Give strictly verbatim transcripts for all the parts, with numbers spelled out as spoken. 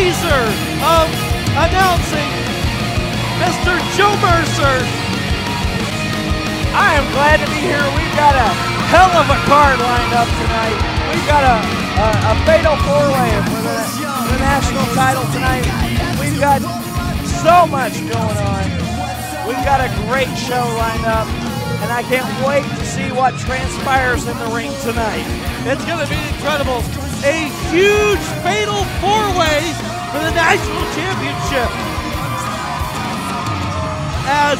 pleaser of announcing Mister Joe Mercer. I am glad to be here. We've got a hell of a card lined up tonight. We've got a, a, a fatal four-way for the, the national title tonight. We've got so much going on. We've got a great show lined up, and I can't wait to see what transpires in the ring tonight. It's going to be incredible. A huge fatal four-way for the national championship. As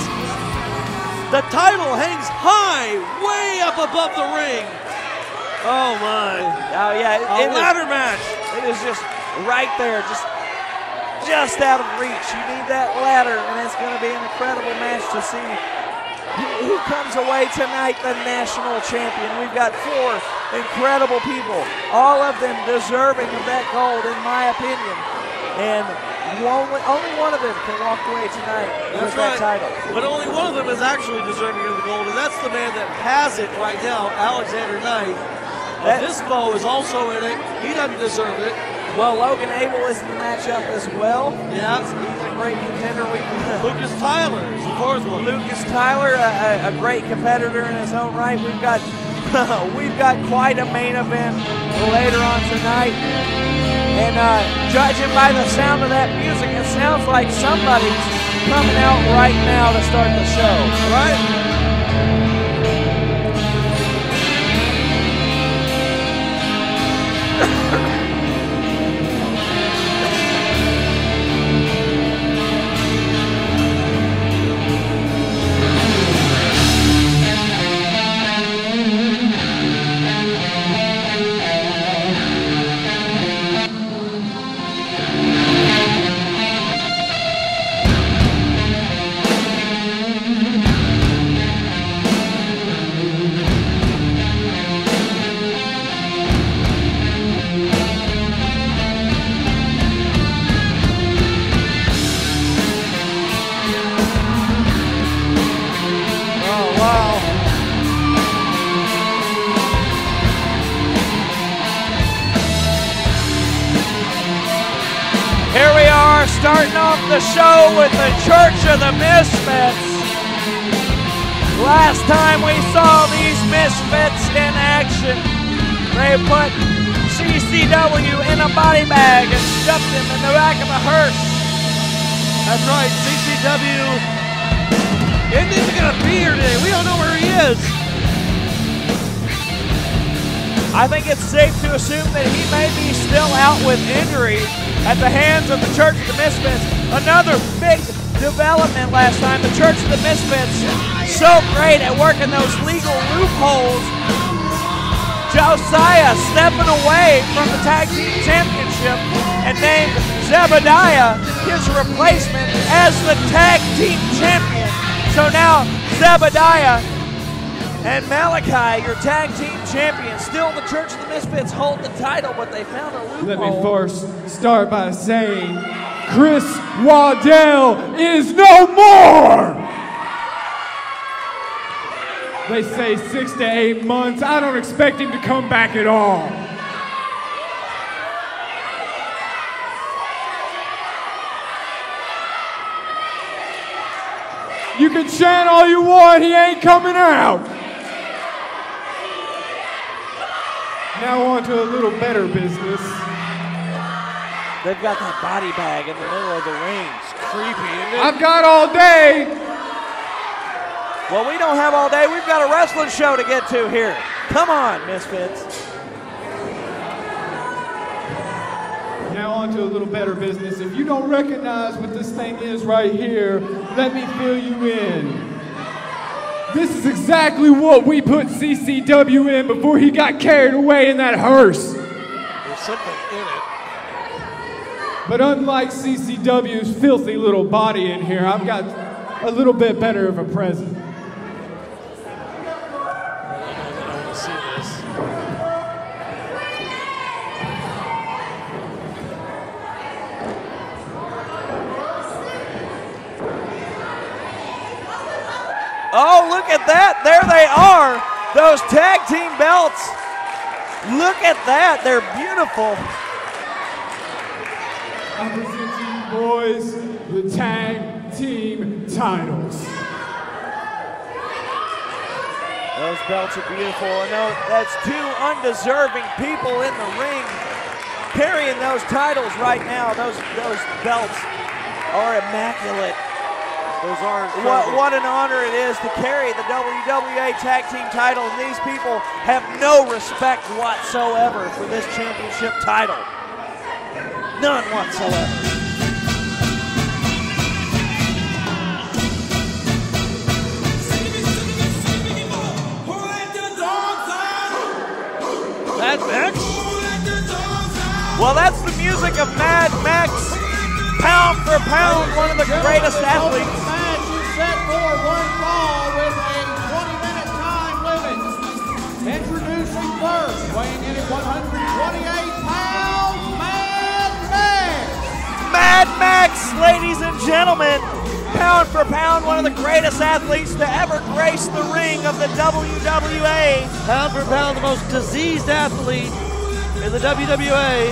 the title hangs high, way up above the ring. Oh my! Oh yeah, oh, a ladder match. It is just right there, just just out of reach. You need that ladder, and it's going to be an incredible match to see who comes away tonight the national champion. We've got four incredible people, all of them deserving of that gold, in my opinion. And only, only one of them can walk away tonight with that title. But only one of them is actually deserving of the gold, and that's the man that has it right now, Alexander Knight. Avispo is also in it. He doesn't deserve it. Well, Logan Abell is in the matchup as well. Yeah, he's, he's a great contender. We, Lucas Tyler is the fourth one. Lucas Tyler, a, a great competitor in his own right. We've got. We've got quite a main event later on tonight, and uh, judging by the sound of that music, it sounds like somebody's coming out right now to start the show, right? Show with the Church of the Misfits. Last time we saw these Misfits in action, they put C C W in a body bag and stuffed him in the back of a hearse. That's right, C C W isn't even going to be here today. We don't know where he is. I think it's safe to assume that he may be still out with injury at the hands of the Church of the Misfits. Another big development last time. The Church of the Misfits, so great at working those legal loopholes. Josiah stepping away from the Tag Team Championship and named Zebediah his replacement as the Tag Team Champion. So now Zebediah and Malachi, your Tag Team Champions. Still the Church of the Misfits hold the title, but they found a loophole. Let me first start by saying Chris Waddell is no more! They say six to eight months. I don't expect him to come back at all. You can chant all you want, he ain't coming out. Now on to a little better business. They've got that body bag in the middle of the ring. It's creepy, isn't it? I've got all day. Well, we don't have all day. We've got a wrestling show to get to here. Come on, Misfits. Now on to a little better business. If you don't recognize what this thing is right here, let me fill you in. This is exactly what we put C C W in before he got carried away in that hearse. There's something in it. But unlike C C W's filthy little body in here, I've got a little bit better of a present. Oh, look at that. There they are. Those tag team belts. Look at that. They're beautiful. and presenting you boys the tag team titles. Those belts are beautiful. And that's two undeserving people in the ring carrying those titles right now. Those, those belts are immaculate. Those are what, what an honor it is to carry the W W A Tag Team title, and these people have no respect whatsoever for this championship title. None whatsoever. Mad Max? Well, that's the music of Mad Max. Pound for pound, one of the greatest athletes. The match is set for one fall with a twenty minute time limit. Introducing first, weighing in at one hundred twenty-eight pounds, Mad Max. Mad Max, ladies and gentlemen. Pound for pound, one of the greatest athletes to ever grace the ring of the W W A. Pound for pound, the most diseased athlete in the W W A.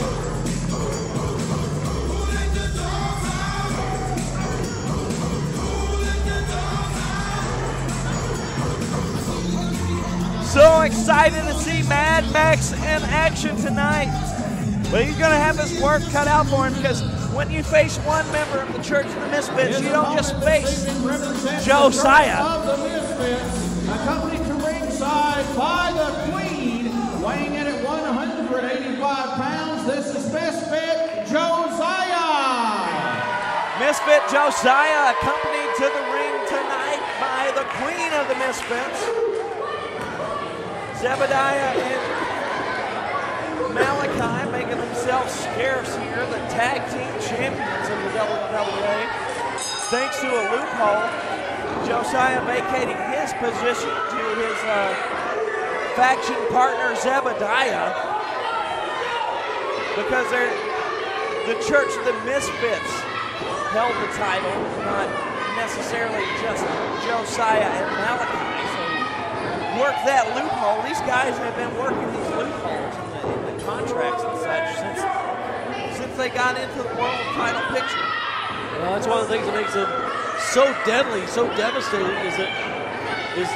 So excited to see Mad Max in action tonight. But he's going to have his work cut out for him, because when you face one member of the Church of the Misfits, you don't just face Josiah. The Misfits, accompanied to ringside by the Queen, weighing in at one hundred eighty-five pounds. This is Misfit Josiah. Misfit Josiah accompanied to the ring tonight by the Queen of the Misfits, Zebediah and Malachi, making themselves scarce here, the tag team champions of the W W A. Thanks to a loophole, Josiah vacating his position to his uh, faction partner Zebediah, because they're, the Church of the Misfits held the title, not necessarily just Josiah and Malachi. Work that loophole. These guys have been working these loopholes in the, in the contracts and such since since they got into the world title picture. Well, that's one of the things that makes it so deadly, so devastating, is that is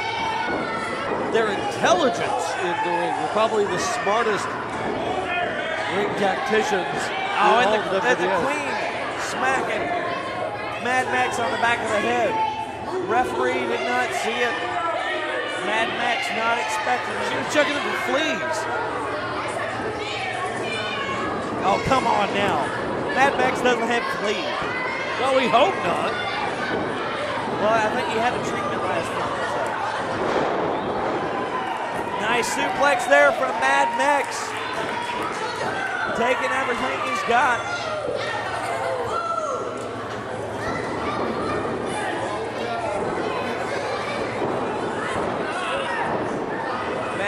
their intelligence in the ring. They're probably the smartest ring tacticians. Oh, and the, the, the Queen smacking Mad Max on the back of the head. Referee did not see it. Mad Max not expecting it. She was checking them for fleas. Oh, come on now. Mad Max doesn't have fleas. Well, we hope not. Well, I think he had a treatment last time. Nice suplex there from Mad Max. Taking everything he's got.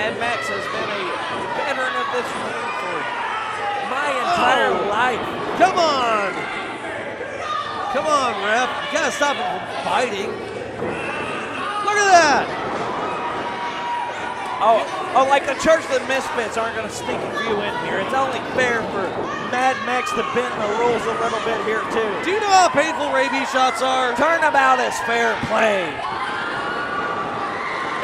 Mad Max has been a veteran of this ring for my entire oh. life. Come on! Come on, ref. You gotta stop him from biting. Look at that! Oh, oh, like the Church of the Misfits aren't gonna sneak a view in here. It's only fair for Mad Max to bend the rules a little bit here, too. Do you know how painful rabies shots are? Turnabout is fair play.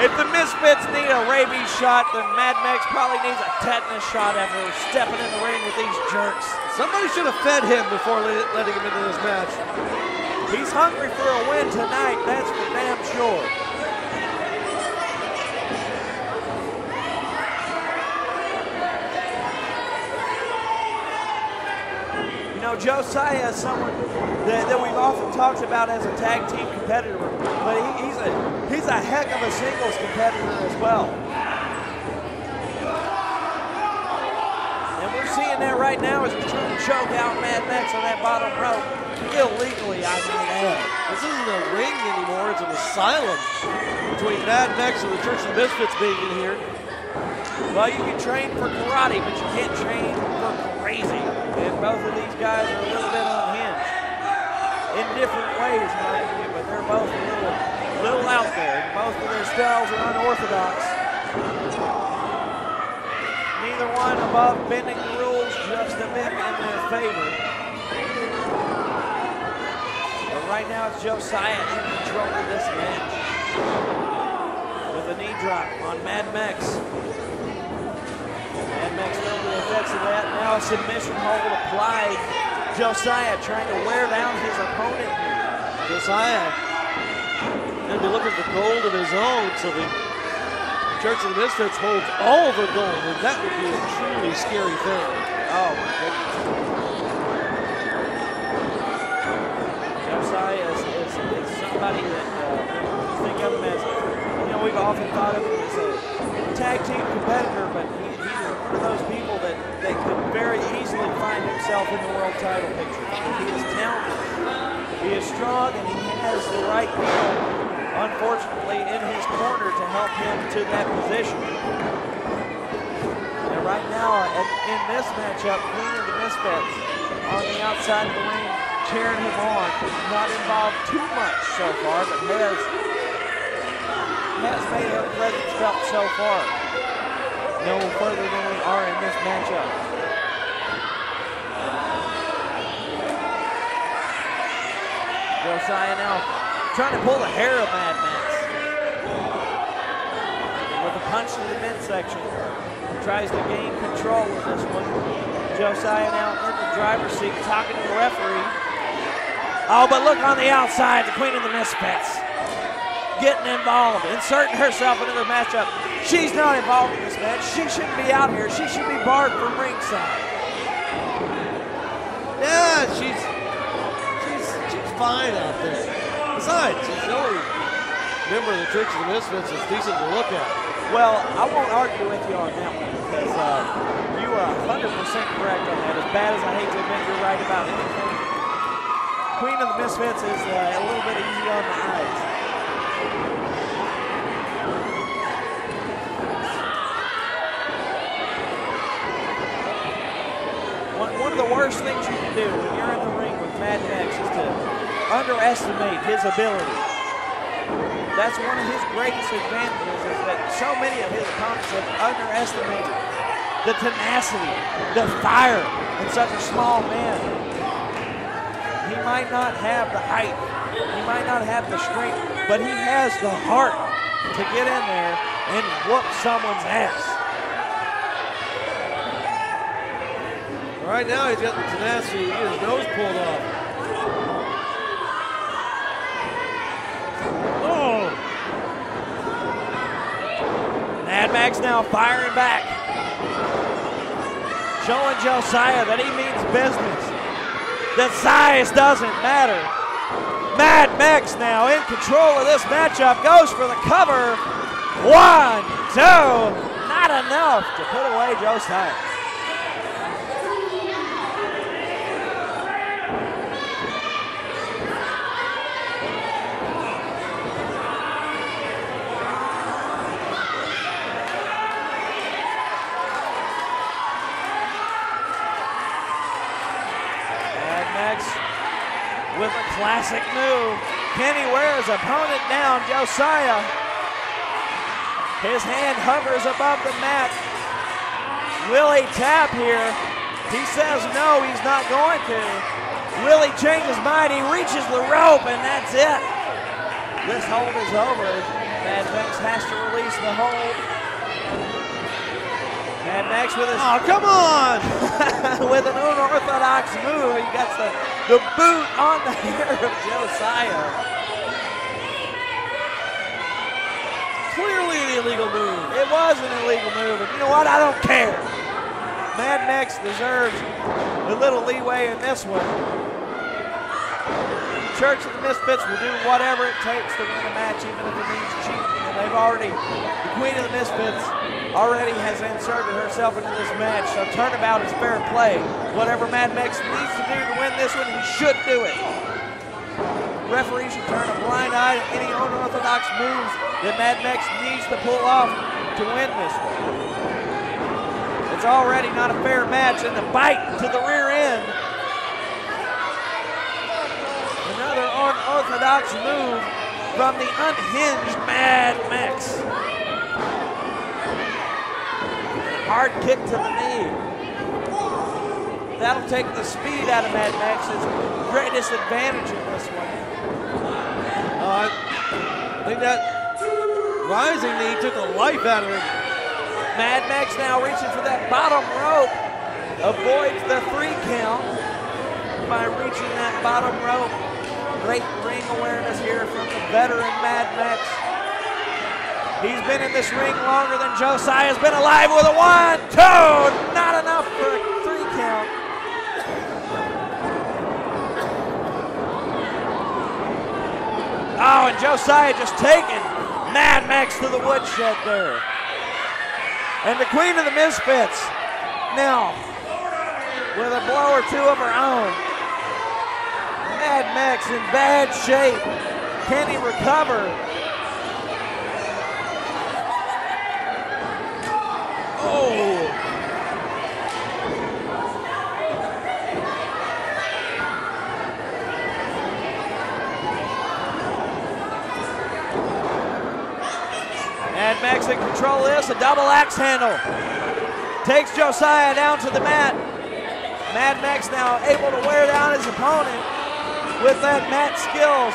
If the Misfits need a rabies shot, then Mad Max probably needs a tetanus shot after stepping in the ring with these jerks. Somebody should have fed him before letting him into this match. He's hungry for a win tonight, that's for damn sure. You know, Josiah is someone that, that we've often talked about as a tag team competitor, but he, he's a He's a heck of a singles competitor as well. And we're seeing that right now as he's trying to choke out Mad Max on that bottom rope. Illegally, I mean. Yeah. This isn't a ring anymore, it's an asylum between Mad Max and the Church of the Misfits being in here. Well, you can train for karate, but you can't train for crazy. And both of these guys are a little bit unhinged in different ways, but they're both a little little out there. Both of their styles are unorthodox. Neither one above bending the rules just a bit in their favor. right now it's Josiah in control of this match with a knee drop on Mad Max. Mad Max knows the effects of that. Now a submission hold applied. Josiah trying to wear down his opponent. Josiah going to be looking for gold of his own, so the Church of the Misfits holds all the gold, and that would be a truly scary thing. Oh my goodness. Josiah is, is, is somebody that uh, think of him as, you know, we've often thought of him as a tag team competitor, but he, he's one of those people that, that could very easily find himself in the world title picture. He is talented, he is strong, and he has the right people, unfortunately, in his corner to help him to that position. And right now, at, in this matchup, Queen of the Misfits on the outside of the ring, carrying him on, not involved too much so far, but has, has made her presence felt so far. No further than we are in this matchup. Josiah now trying to pull the hair of Mad Max with a punch to the midsection. Tries to gain control with this one. Josiah now in the driver's seat, talking to the referee. Oh, but look on the outside, the Queen of the Misfits getting involved, inserting herself into the matchup. She's not involved in this match. She shouldn't be out here. She should be barred from ringside. Yeah, she's she's she's fine out there. Besides, she's the only member of the Church of the Misfits that's decent to look at. Well, I won't argue with you on that one because uh, you are one hundred percent correct on that. As bad as I hate to admit, you're right about anything. Queen of the Misfits is uh, a little bit easy on the eyes. One, one of the worst things you can do when you're in the ring with Mad Max is to underestimate his ability. That's one of his greatest advantages, is that so many of his opponents have underestimated the tenacity, the fire in such a small man. He might not have the height, he might not have the strength, but he has the heart to get in there and whoop someone's ass. Right now he's got the tenacity to get his nose pulled off. Oh! Mad Max now firing back. Showing Josiah that he means business. The size doesn't matter. Mad Max now in control of this matchup, goes for the cover. One, two, not enough to put away Josiah. Classic move. Can he wear his opponent down? Josiah, his hand hovers above the mat. Will he tap here? He says no, he's not going to. Will he change his mind? He reaches the rope and that's it. This hold is over. Mad Max has to release the hold. Mad Max with his- Oh, come on! With an unorthodox move, he gets the The boot on the hair of Josiah. Clearly an illegal move. It was an illegal move, and you know what? I don't care. Mad Max deserves a little leeway in this one. The Church of the Misfits will do whatever it takes to win a match, even if it means cheating. And they've already, the Queen of the Misfits already has inserted herself into this match, so turnabout is fair play. Whatever Mad Max needs to do to win this one, he should do it. The referee should turn a blind eye to any unorthodox moves that Mad Max needs to pull off to win this one. It's already not a fair match, and the bite to the rear end. Another unorthodox move from the unhinged Mad Max. Hard kick to the knee. That'll take the speed out of Mad Max's greatest advantage in this one. I think that rising knee took the life out of him. Mad Max now reaching for that bottom rope. Avoids the three count by reaching that bottom rope. Great ring awareness here from the veteran Mad Max. He's been in this ring longer than Josiah's been alive with a one, two, not enough for a three count. Oh, and Josiah just taking Mad Max to the woodshed there. And the Queen of the Misfits now with a blow or two of her own. Mad Max in bad shape. Can he recover? Oh! Mad Max in control of this, a double axe handle. Takes Josiah down to the mat. Mad Max now able to wear down his opponent with that mat skills.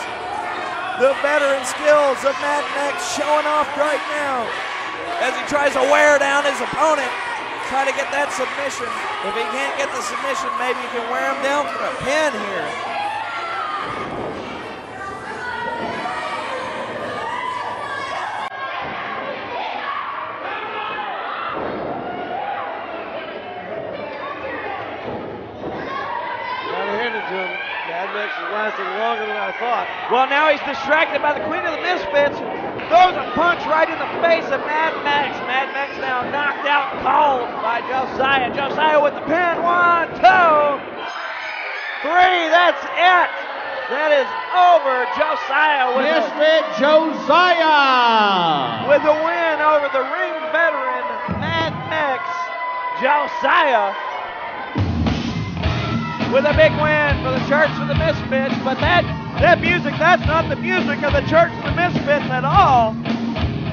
The veteran skills of Mad Max showing off right now as he tries to wear down his opponent. Try to get that submission. If he can't get the submission, maybe you can wear him down for a pin here. Well, now he's distracted by the Queen of the Misfits. Throws a punch right in the face of Mad Max. Mad Max now knocked out cold by Josiah. Josiah with the pin. One, two, three. That's it. That is over. Josiah with Misfit a, Josiah with the win over the ring veteran Mad Max. Josiah with a big win for the Church of the Misfits, but that. That music, that's not the music of the Church of the Misfits at all.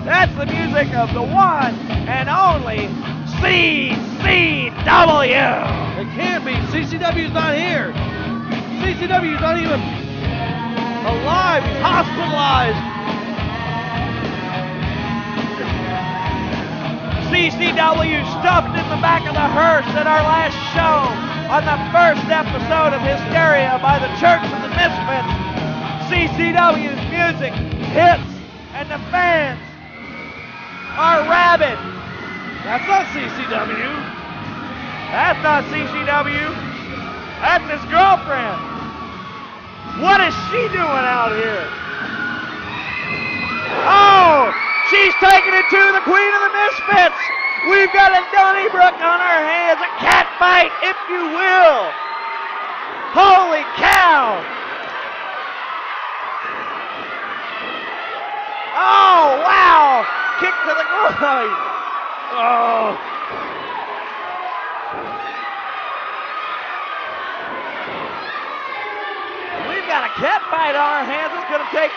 That's the music of the one and only C C W. It can't be. C C W's not here. C C W's not even alive. He's hospitalized. C C W stuffed in the back of the hearse at our last show on the first episode of Hysteria by the Church of the Misfits. C C W's music hits, and the fans are rabid. That's not C C W. That's not C C W. That's his girlfriend. What is she doing out here? Oh, she's taking it to the Queen of the Misfits. We've got a Donnybrook on our hands, a cat fight, if you will. Holy cow. Oh, wow! Kick to the groin! Oh! We've got a cat fight on our hands. It's going to take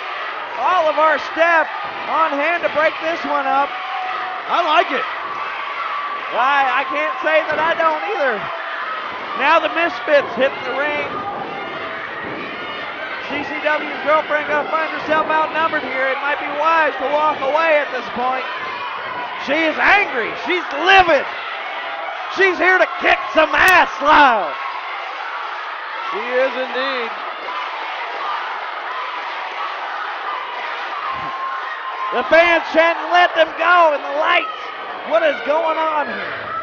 all of our staff on hand to break this one up. I like it. I, I can't say that I don't either. Now the Misfits hit the ring. C C W's girlfriend gonna find herself outnumbered here. It might be wise to walk away at this point. She is angry. She's livid. She's here to kick some ass, Lyle. She is indeed. The fans chanting, "Let them go!" in the lights. What is going on here?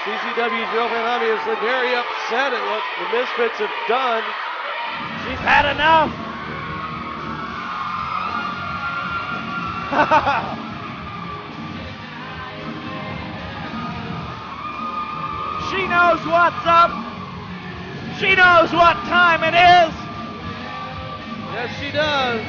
C C W's girlfriend obviously very upset at what the Misfits have done. She's had enough. She knows what's up. She knows what time it is. Yes, she does.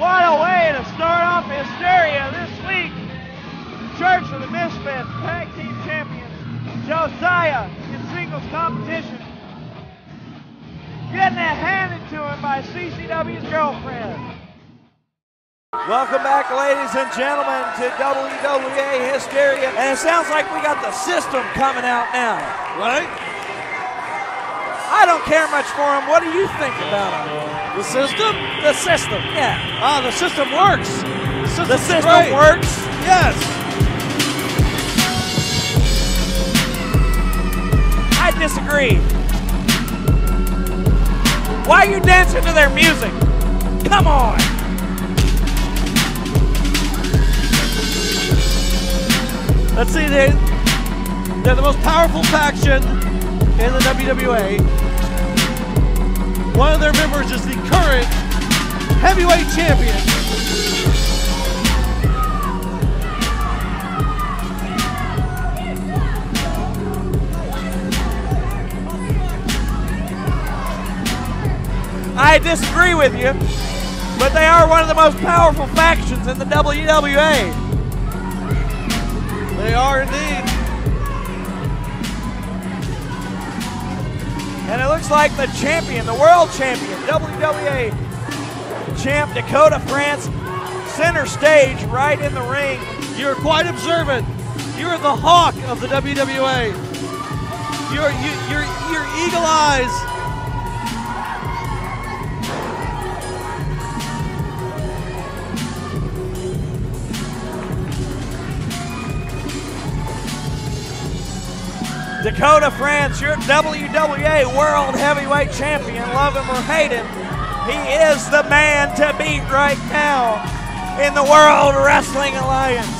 What a way to start off Hysteria this week. Church of the Misfits, tag team champions, Josiah in singles competition, getting it handed to him by C C W's girlfriend. Welcome back, ladies and gentlemen, to W W A Hysteria. And it sounds like we got the System coming out now. Right? I don't care much for him. What do you think about him? The System? The System, yeah. Ah, the System works. The, the System great. works. Yes. I disagree. Why are you dancing to their music? Come on. Let's see, they, they're the most powerful faction in the W W A. One of their members is the current heavyweight champion. I disagree with you, but they are one of the most powerful factions in the W W A. They are indeed. And it looks like the champion, the world champion, W W A champ Dakota France, center stage right in the ring. You're quite observant. You're the hawk of the W W A. You're, you, you're, you're eagle eyes. Dakota France, your W W A World Heavyweight Champion, love him or hate him, he is the man to beat right now in the World Wrestling Alliance.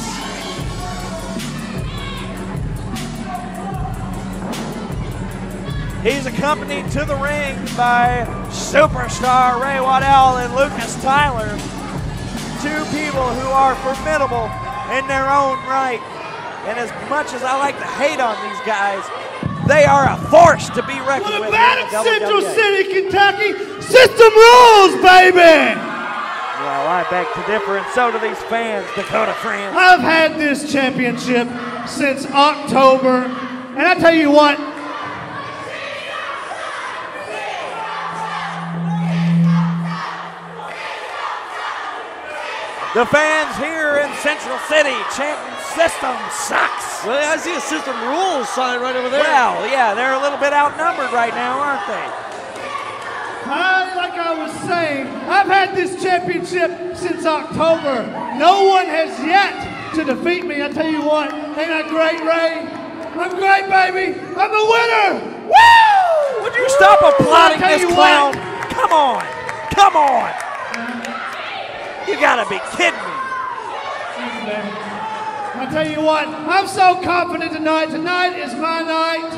He's accompanied to the ring by superstar Ray Waddell and Lucas Tyler, two people who are formidable in their own right. And as much as I like to hate on these guys, they are a force to be reckoned with. We're back in Central City, Kentucky. System rules, baby! Well, I beg to differ, and so do these fans, Dakota France. I've had this championship since October, and I tell you what, the fans here in Central City chanting System sucks. Well, I see a System rules sign right over there. Well, yeah, they're a little bit outnumbered right now, aren't they? I, like I was saying, I've had this championship since October. No one has yet to defeat me. I tell you what, ain't I great, Ray? I'm great, baby. I'm a winner. Woo! Would you Woo! stop applauding this clown? What? Come on. Come on. You gotta be kidding me. I tell you what, I'm so confident tonight. Tonight is my night.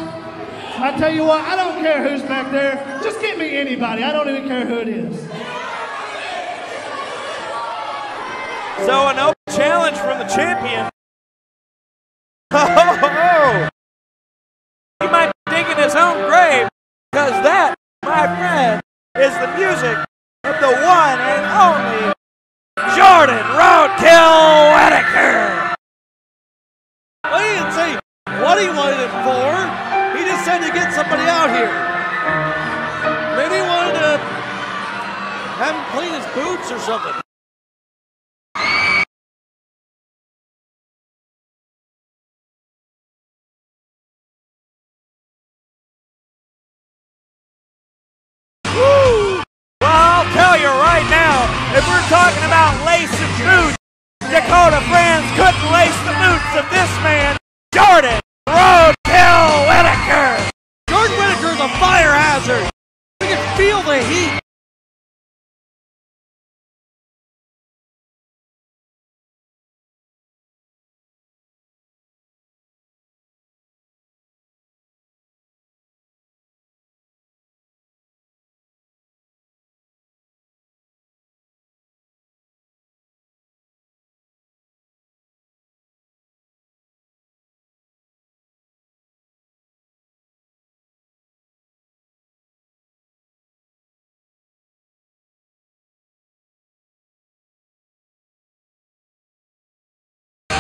I tell you what, I don't care who's back there. Just get me anybody. I don't even care who it is. So an open challenge from the champion. Oh, he might be digging his own grave, because that, my friend, is the music of the one and only Jordan Roadkill Whitaker. Well, he didn't say what he wanted it for. He just said to get somebody out here. Maybe he wanted to have him clean his boots or something. If we're talking about lacing boots, Dakota France couldn't lace the boots of this man, Jordan Roadkill Whitaker. Jordan Whitaker's a fire hazard. We can feel the heat.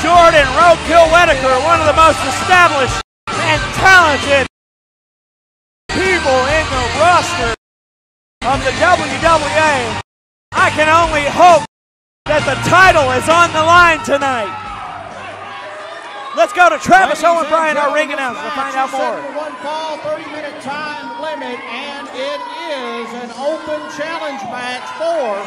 Jordan Roadkill Whitaker, one of the most established and talented people in the roster of the W W A. I can only hope that the title is on the line tonight. Let's go to Travis Ladies Owen Bryan, our ring announcer, to find out more. One fall, thirty minute time limit, and it is an open challenge match for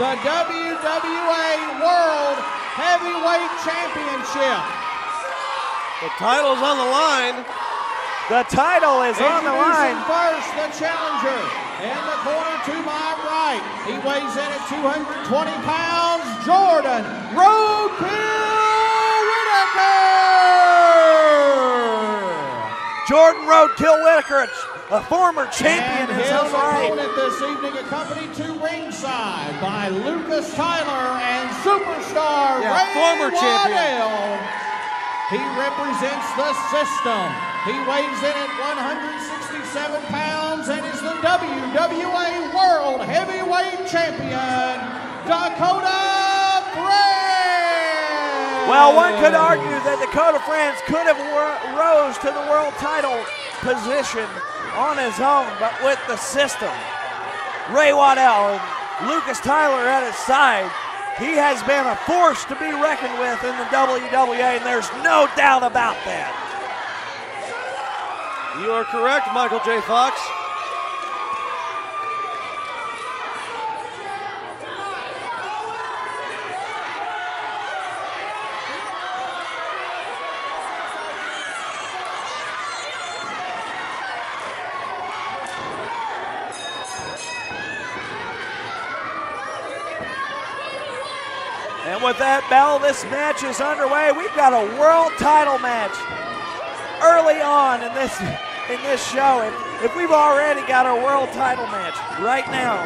the W W A World Heavyweight Championship. The title's on the line. The title is on the line. First, the challenger in the corner to my right. He weighs in at two hundred twenty pounds, Jordan Roadkill Whitaker. Jordan Roadkill Whitaker, a former champion in his own right. And his opponent this evening, accompanied to ringside by Lucas Tyler and superstar yeah, Ray former Waddell. Champion. He represents the system. He weighs in at one hundred sixty-seven pounds and is the W W A World Heavyweight Champion, Dakota France. Well, one could argue that Dakota France could have rose to the world title position on his own, but with the system, Ray Waddell and Lucas Tyler at his side, he has been a force to be reckoned with in the W W A, and there's no doubt about that. You are correct, Michael J. Fox. With that bell, this match is underway. We've got a world title match early on in this in this show. If, if we've already got our world title match right now,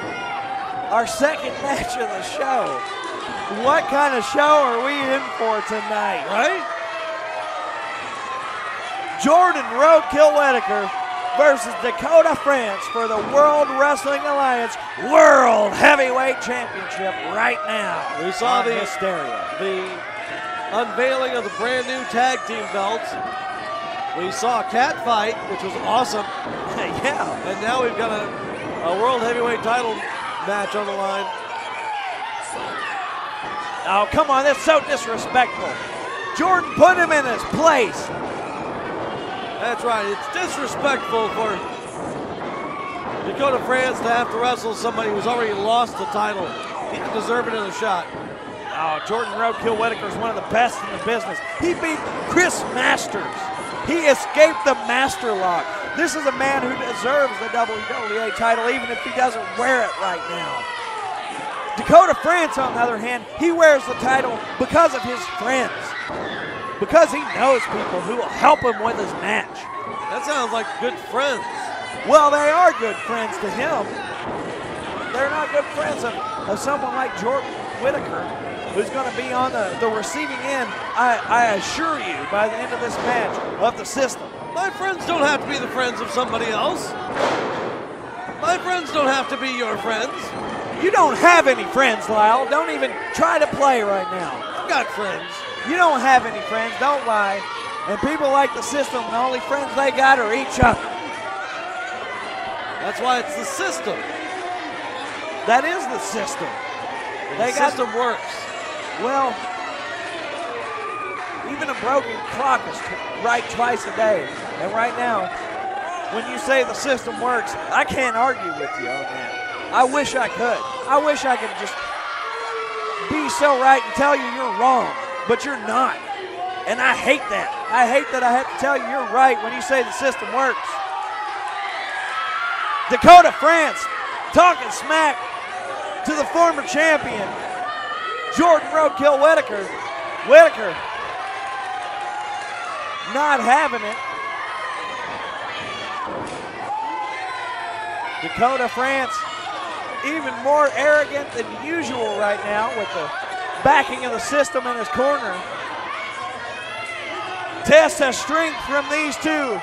our second match of the show, what kind of show are we in for tonight, right? Jordan Roadkill Whitaker versus Dakota France for the World Wrestling Alliance World Heavyweight Championship right now. We saw the Hysteria, the unveiling of the brand new tag team belts. We saw a cat fight, which was awesome. Yeah. And now we've got a, a World Heavyweight title match on the line. Oh, come on, that's so disrespectful. Jordan put him in his place. That's right, it's disrespectful for Dakota France to have to wrestle somebody who's already lost the title. He didn't deserve another shot. Oh, Jordan Roadkill Whitaker is one of the best in the business. He beat Chris Masters. He escaped the master lock. This is a man who deserves the W W A title, even if he doesn't wear it right now. Dakota France, on the other hand, he wears the title because of his friends, because he knows people who will help him with his match. That sounds like good friends. Well, they are good friends to him. They're not good friends of, of someone like Jordan Whitaker, who's gonna be on the, the receiving end, I, I assure you, by the end of this match, of the system. My friends don't have to be the friends of somebody else. My friends don't have to be your friends. You don't have any friends, Lyle. Don't even try to play right now. I've got friends. You don't have any friends, don't lie. And people like the system, the only friends they got are each other. That's why it's the system. That is the system. The system works. Well, even a broken clock is right twice a day. And right now, when you say the system works, I can't argue with you on that. I wish I could. I wish I could just be so right and tell you you're wrong. But you're not, and I hate that. I hate that I have to tell you you're right when you say the system works. Dakota France talking smack to the former champion, Jordan Roadkill Whitaker. Whitaker not having it. Dakota France even more arrogant than usual right now with the backing of the system in his corner. Test of strength from these two.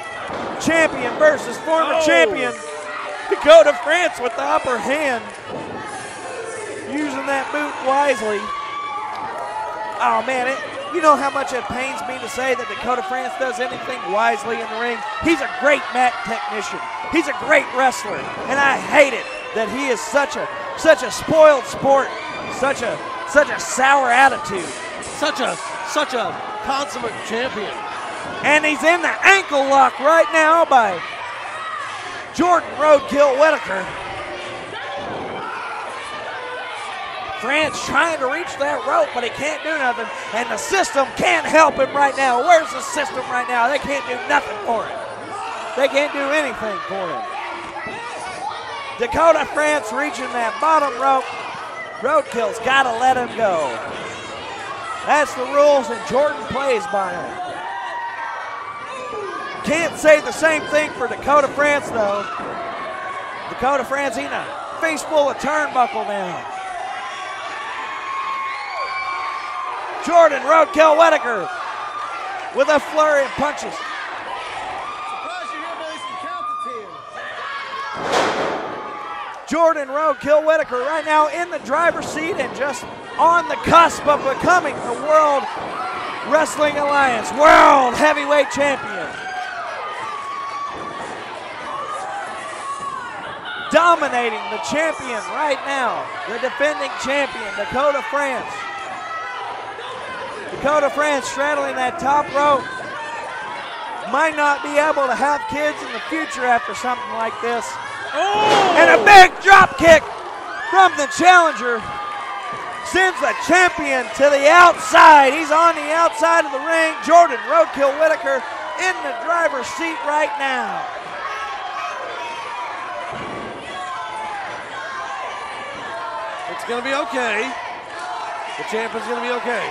Champion versus former oh. champion. Dakota France with the upper hand. Using that boot wisely. Oh man, it, you know how much it pains me to say that Dakota France does anything wisely in the ring. He's a great mat technician. He's a great wrestler. And I hate it that he is such a, such a spoiled sport, such a Such a sour attitude. Such a, such a consummate champion. And he's in the ankle lock right now by Jordan Roadkill Whitaker. France trying to reach that rope, but he can't do nothing. And the system can't help him right now. Where's the system right now? They can't do nothing for him. They can't do anything for him. Dakota France reaching that bottom rope. Roadkill's got to let him go. That's the rules, and Jordan plays by them. Can't say the same thing for Dakota France, though. Dakota France in a face full of turnbuckle now. Jordan Roadkill Whitaker with a flurry of punches. Jordan Roadkill Whitaker right now in the driver's seat and just on the cusp of becoming the World Wrestling Alliance World Heavyweight Champion. Dominating the champion right now, the defending champion, Dakota France. Dakota France straddling that top rope. Might not be able to have kids in the future after something like this. Oh. And a big drop kick from the challenger sends the champion to the outside. He's on the outside of the ring. Jordan Roadkill Whitaker in the driver's seat right now. It's going to be okay. The champion's going to be okay.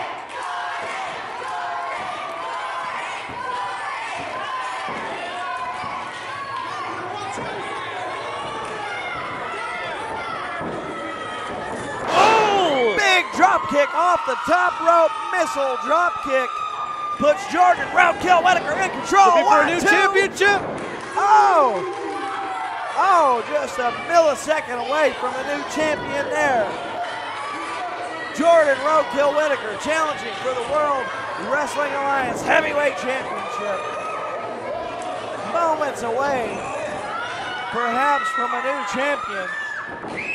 Drop kick off the top rope, missile drop kick. Puts Jordan Roadkill Whitaker in control. Looking for a new championship. Oh, oh, just a millisecond away from the new champion there. Jordan Roadkill Whitaker challenging for the World Wrestling Alliance Heavyweight Championship. Moments away, perhaps, from a new champion.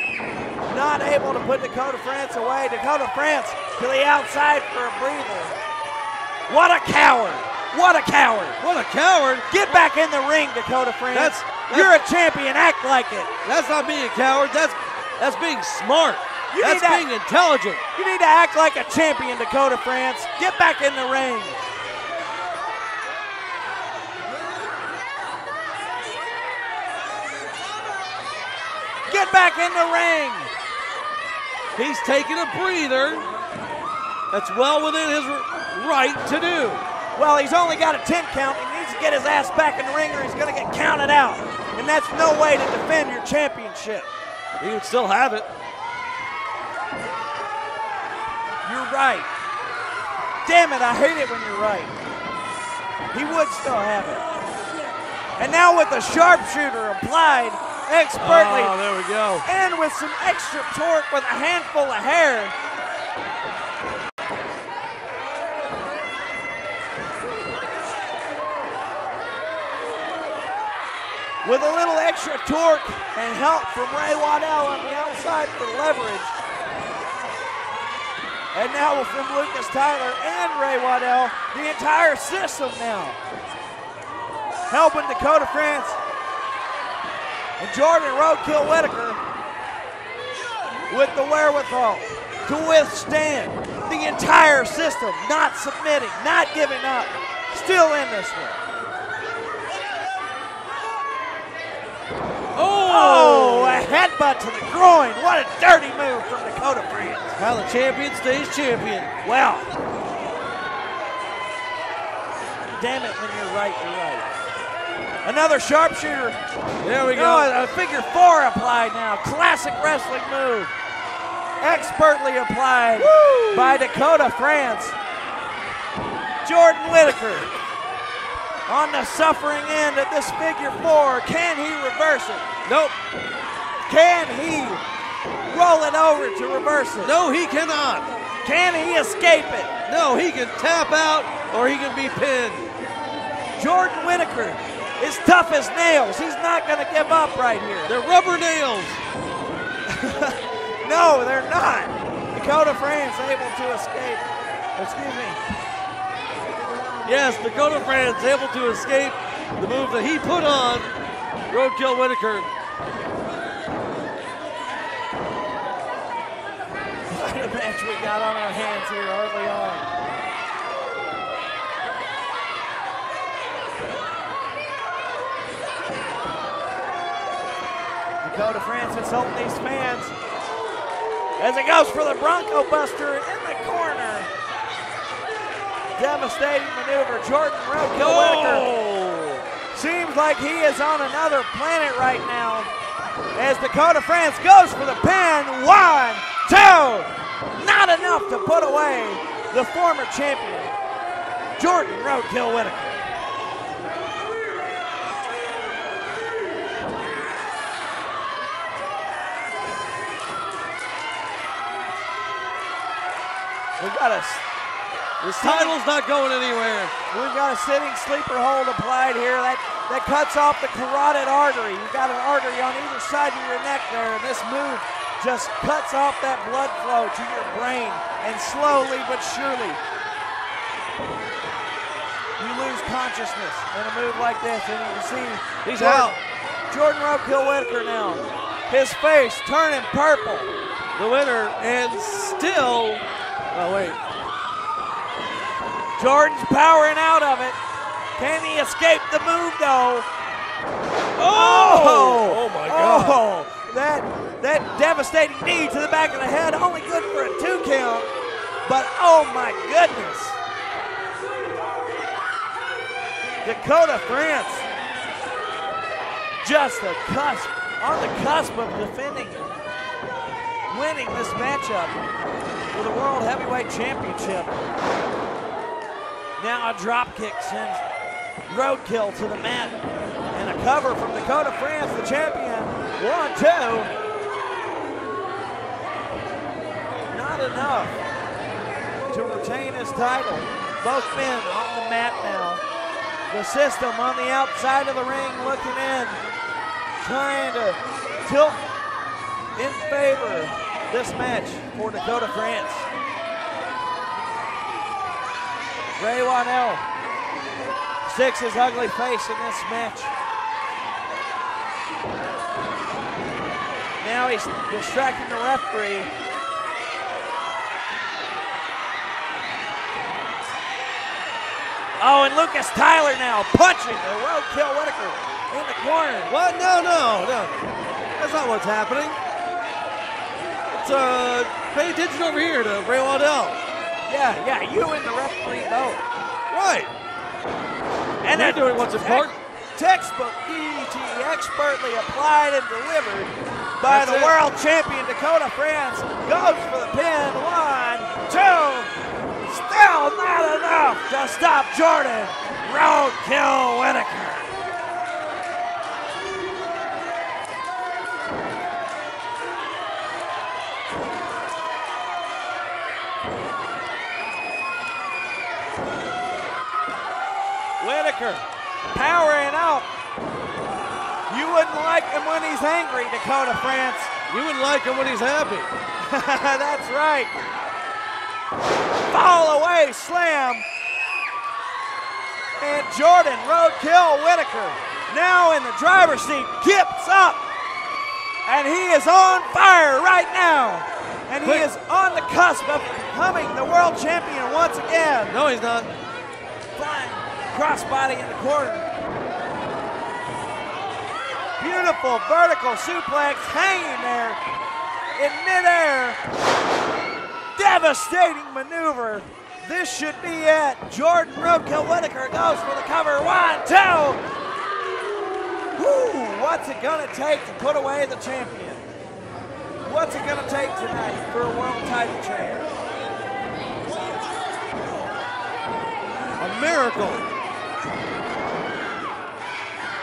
Not able to put Dakota France away. Dakota France to the outside for a breather. What a coward. What a coward. What a coward. Get back in the ring, Dakota France. That's, that's, You're a champion. Act like it. That's not being a coward. That's, that's being smart. You that's to, being intelligent. You need to act like a champion, Dakota France. Get back in the ring. Get back in the ring. He's taking a breather. That's well within his right to do. Well, he's only got a ten count. He needs to get his ass back in the ring or he's going to get counted out. And that's no way to defend your championship. He would still have it. You're right. Damn it, I hate it when you're right. He would still have it. And now with the sharpshooter applied, expertly. Oh, there we go. And with some extra torque with a handful of hair. With a little extra torque and help from Ray Waddell on the outside for leverage. And now from Lucas Tyler and Ray Waddell, the entire system now. Helping Dakota France. And Jordan Roadkill Whitaker with the wherewithal to withstand the entire system, not submitting, not giving up, still in this one. Oh, oh, a headbutt to the groin. What a dirty move from Dakota France. How the champion stays champion. Well, damn it, when you're right, you're right. Another sharpshooter. There we go. Oh, a figure four applied now. Classic wrestling move. Expertly applied. Woo! By Dakota France. Jordan Whitaker on the suffering end of this figure four. Can he reverse it? Nope. Can he roll it over to reverse it? No, he cannot. Can he escape it? No, he can tap out or he can be pinned. Jordan Whitaker is tough as nails. He's not gonna give up right here. They're rubber nails. No, they're not. Dakota France able to escape. Excuse me. Yes, Dakota France able to escape the move that he put on Roadkill Whitaker. What a match we got on our hands here early on. Dakota France is helping these fans as it goes for the Bronco Buster in the corner. Devastating maneuver. Jordan Roadkill Whitaker seems like he is on another planet right now as Dakota France goes for the pin. One, two. Not enough to put away the former champion, Jordan Roadkill Whitaker. We've got a, this title's not going anywhere. We've got a sitting sleeper hold applied here. That, that cuts off the carotid artery. You've got an artery on either side of your neck there, and this move just cuts off that blood flow to your brain, and slowly but surely, you lose consciousness in a move like this, and you can see he's out. Jordan Roadkill Whitaker now, his face turning purple. The winner, and still, oh wait, Jordan's powering out of it. Can he escape the move though? Oh! Oh my God! Oh, that that devastating knee to the back of the head, only good for a two count. But oh my goodness, Dakota France just the cusp, on the cusp of defending, winning this matchup for the World Heavyweight Championship. Now a drop kick sends Roadkill to the mat, and a cover from Dakota France, the champion. One, two. Not enough to retain his title. Both men on the mat now. The System on the outside of the ring looking in, trying to tilt in favor this match for Dakota France. Ray Waddell sticks his ugly face in this match. Now he's distracting the referee. Oh, and Lucas Tyler now punching the Roadkill Whitaker in the corner. What? No, no, no. That's not what's happening. Uh, pay attention over here to Ray Waddell. Yeah, yeah, you and the referee both. Right. And they're doing what's important. Textbook D D T expertly applied and delivered by That's the it. world champion Dakota France. Goes for the pin. One, two. Still not enough to stop Jordan Roadkill Whitaker. Whitaker powering out. You wouldn't like him when he's angry, Dakota France. You wouldn't like him when he's happy. That's right. Fall away slam. And Jordan Roadkill Whitaker now in the driver's seat, gets up. And he is on fire right now. And he Wait. is on the cusp of becoming the world champion once again. No, he's not. Fine. Crossbody in the corner. Beautiful vertical suplex hanging there in midair. Devastating maneuver. This should be it. Jordan Roadkill Whitaker goes for the cover. One, two. Woo, what's it gonna take to put away the champion? What's it gonna take tonight for a world title change? A miracle.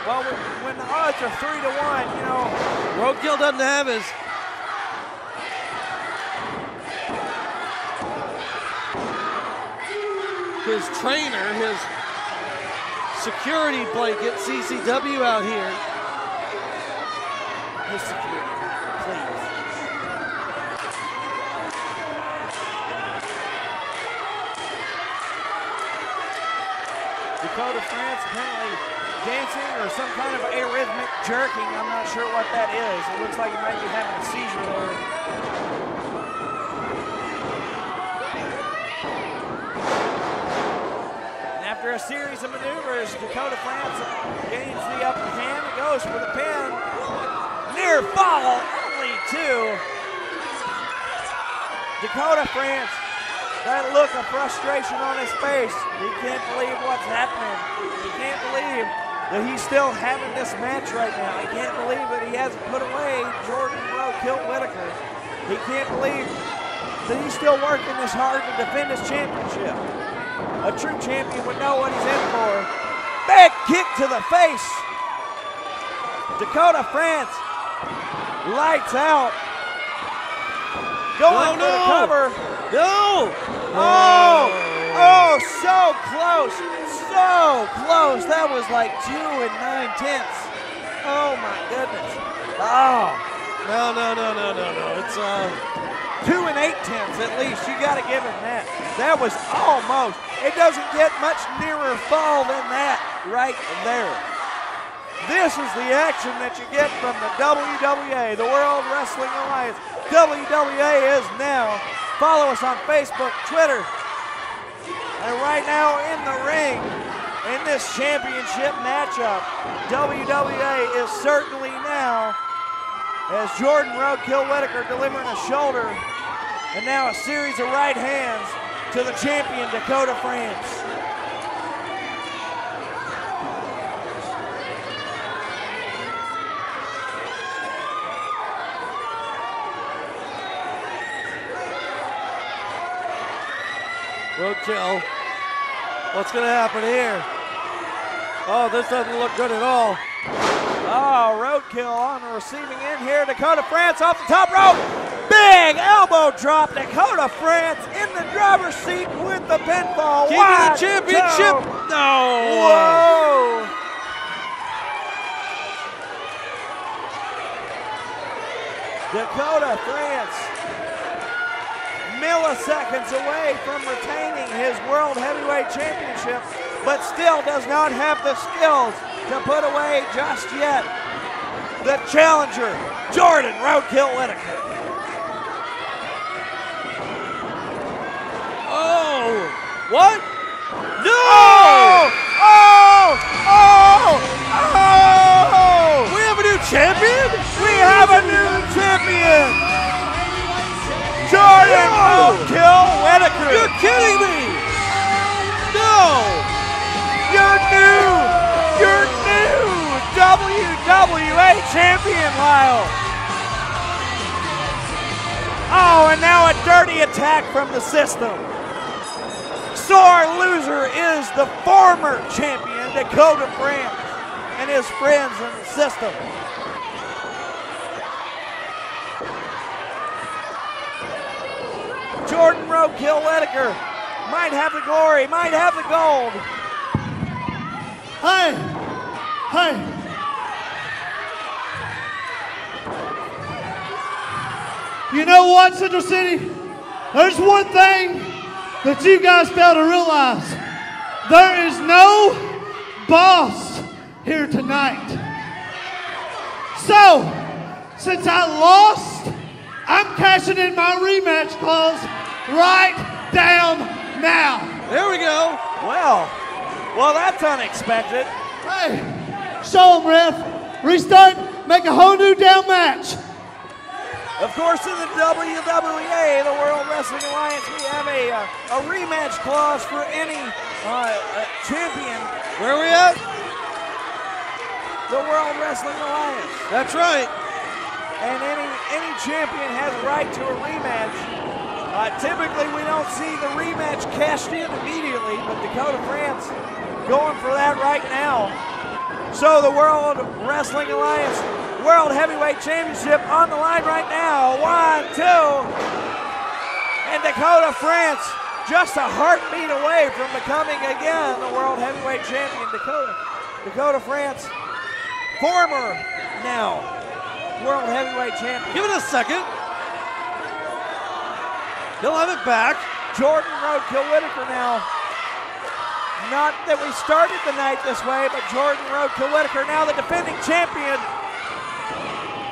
Well, when the odds are three to one, you know, Roadkill doesn't have his. His trainer, his security blanket, C C W out here. His security, please. Dakota France apparently dancing or some kind of arrhythmic jerking. I'm not sure what that is. It looks like he might be having a seizure there. And after a series of maneuvers, Dakota France gains the upper hand and goes for the pin. Near fall, only two. Dakota France, that look of frustration on his face. He can't believe what's happening. He can't believe that he's still having this match right now. He can't believe that he hasn't put away Jordan Roadkill Whitaker. He can't believe that he's still working this hard to defend his championship. A true champion would know what he's in for. Back kick to the face. Dakota France lights out. Going oh, no. for the cover. No! Oh! Oh, so close! So close! That was like two and nine tenths. Oh my goodness. Oh. No, no, no, no, no, no. It's uh two and eight tenths at least. You gotta give him that. That was almost. It doesn't get much nearer fall than that right there. This is the action that you get from the W W A, the World Wrestling Alliance. W W A is now. Follow us on Facebook, Twitter, and right now in the ring, in this championship matchup, W W A is certainly now, as Jordan Roadkill Whitaker delivering a shoulder, and now a series of right hands to the champion, Dakota France. Roadkill, what's gonna happen here? Oh, this doesn't look good at all. Oh, Roadkill on the receiving end here. Dakota France off the top rope. Big elbow drop. Dakota France in the driver's seat with the pinfall. King of the championship. Toe. No. Whoa. Dakota France, milliseconds away from retaining his World Heavyweight Championship, but still does not have the skills to put away just yet the challenger, Jordan Roadkill Whitaker. Oh, what? No! Oh! Oh! Oh! Oh! We have a new champion? We have a new champion! Jordan Roadkill Whitaker! You're kidding me! No! You're new! You're new! W W A champion, Lyle! Oh, and now a dirty attack from the system. Sore loser is the former champion, Dakota France, and his friends in the system. Jordan Roadkill Whitaker might have the glory, might have the gold. Hey, hey. You know what, Central City? There's one thing that you guys fail to realize. There is no boss here tonight. So, since I lost, I'm cashing in my rematch clause right down now. There we go. Wow. Well, that's unexpected. Hey, show him, ref. Restart, make a whole new damn match. Of course, in the W W A, the World Wrestling Alliance, we have a, uh, a rematch clause for any uh, uh, champion. Where are we at? The World Wrestling Alliance. That's right. And any, any champion has a right to a rematch. Uh, typically, we don't see the rematch cashed in immediately, but Dakota France going for that right now. So the World Wrestling Alliance World Heavyweight Championship on the line right now. One, two. And Dakota France just a heartbeat away from becoming again the World Heavyweight Champion. Dakota, Dakota France, former now World Heavyweight Champion. Give it a second. He'll have it back. Jordan Roadkill Whitaker now Not that we started the night this way, but Jordan Roadkill Whitaker, now the defending champion.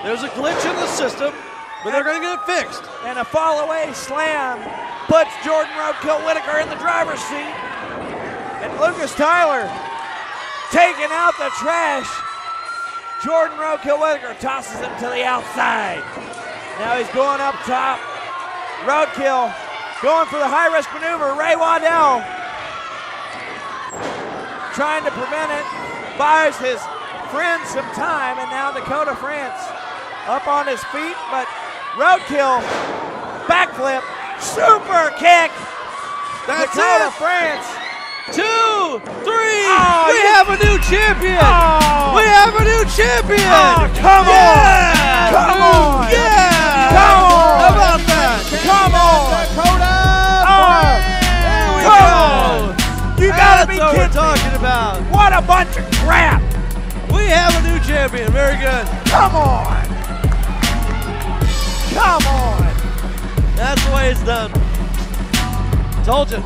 There's a glitch in the system, but and they're going to get it fixed. And a fall-away slam puts Jordan Roadkill Whitaker in the driver's seat. And Lucas Tyler taking out the trash. Jordan Roadkill Whitaker tosses him to the outside. Now he's going up top. Roadkill going for the high-risk maneuver. Ray Waddell trying to prevent it, buys his friend some time, and now Dakota France up on his feet, but Roadkill, backflip, super kick. That's Dakota it. France. Two, three, oh, we have a new champion. Oh. We have a new champion. Oh, come on. Yeah. Come on. Yeah. Come on. How about that? Come on. Dakota France. Oh. There we go. You gotta be kidding me. That's what we're talking about. What a bunch of crap. We have a new champion. Very good. Come on. Come on. That's the way it's done. Told you.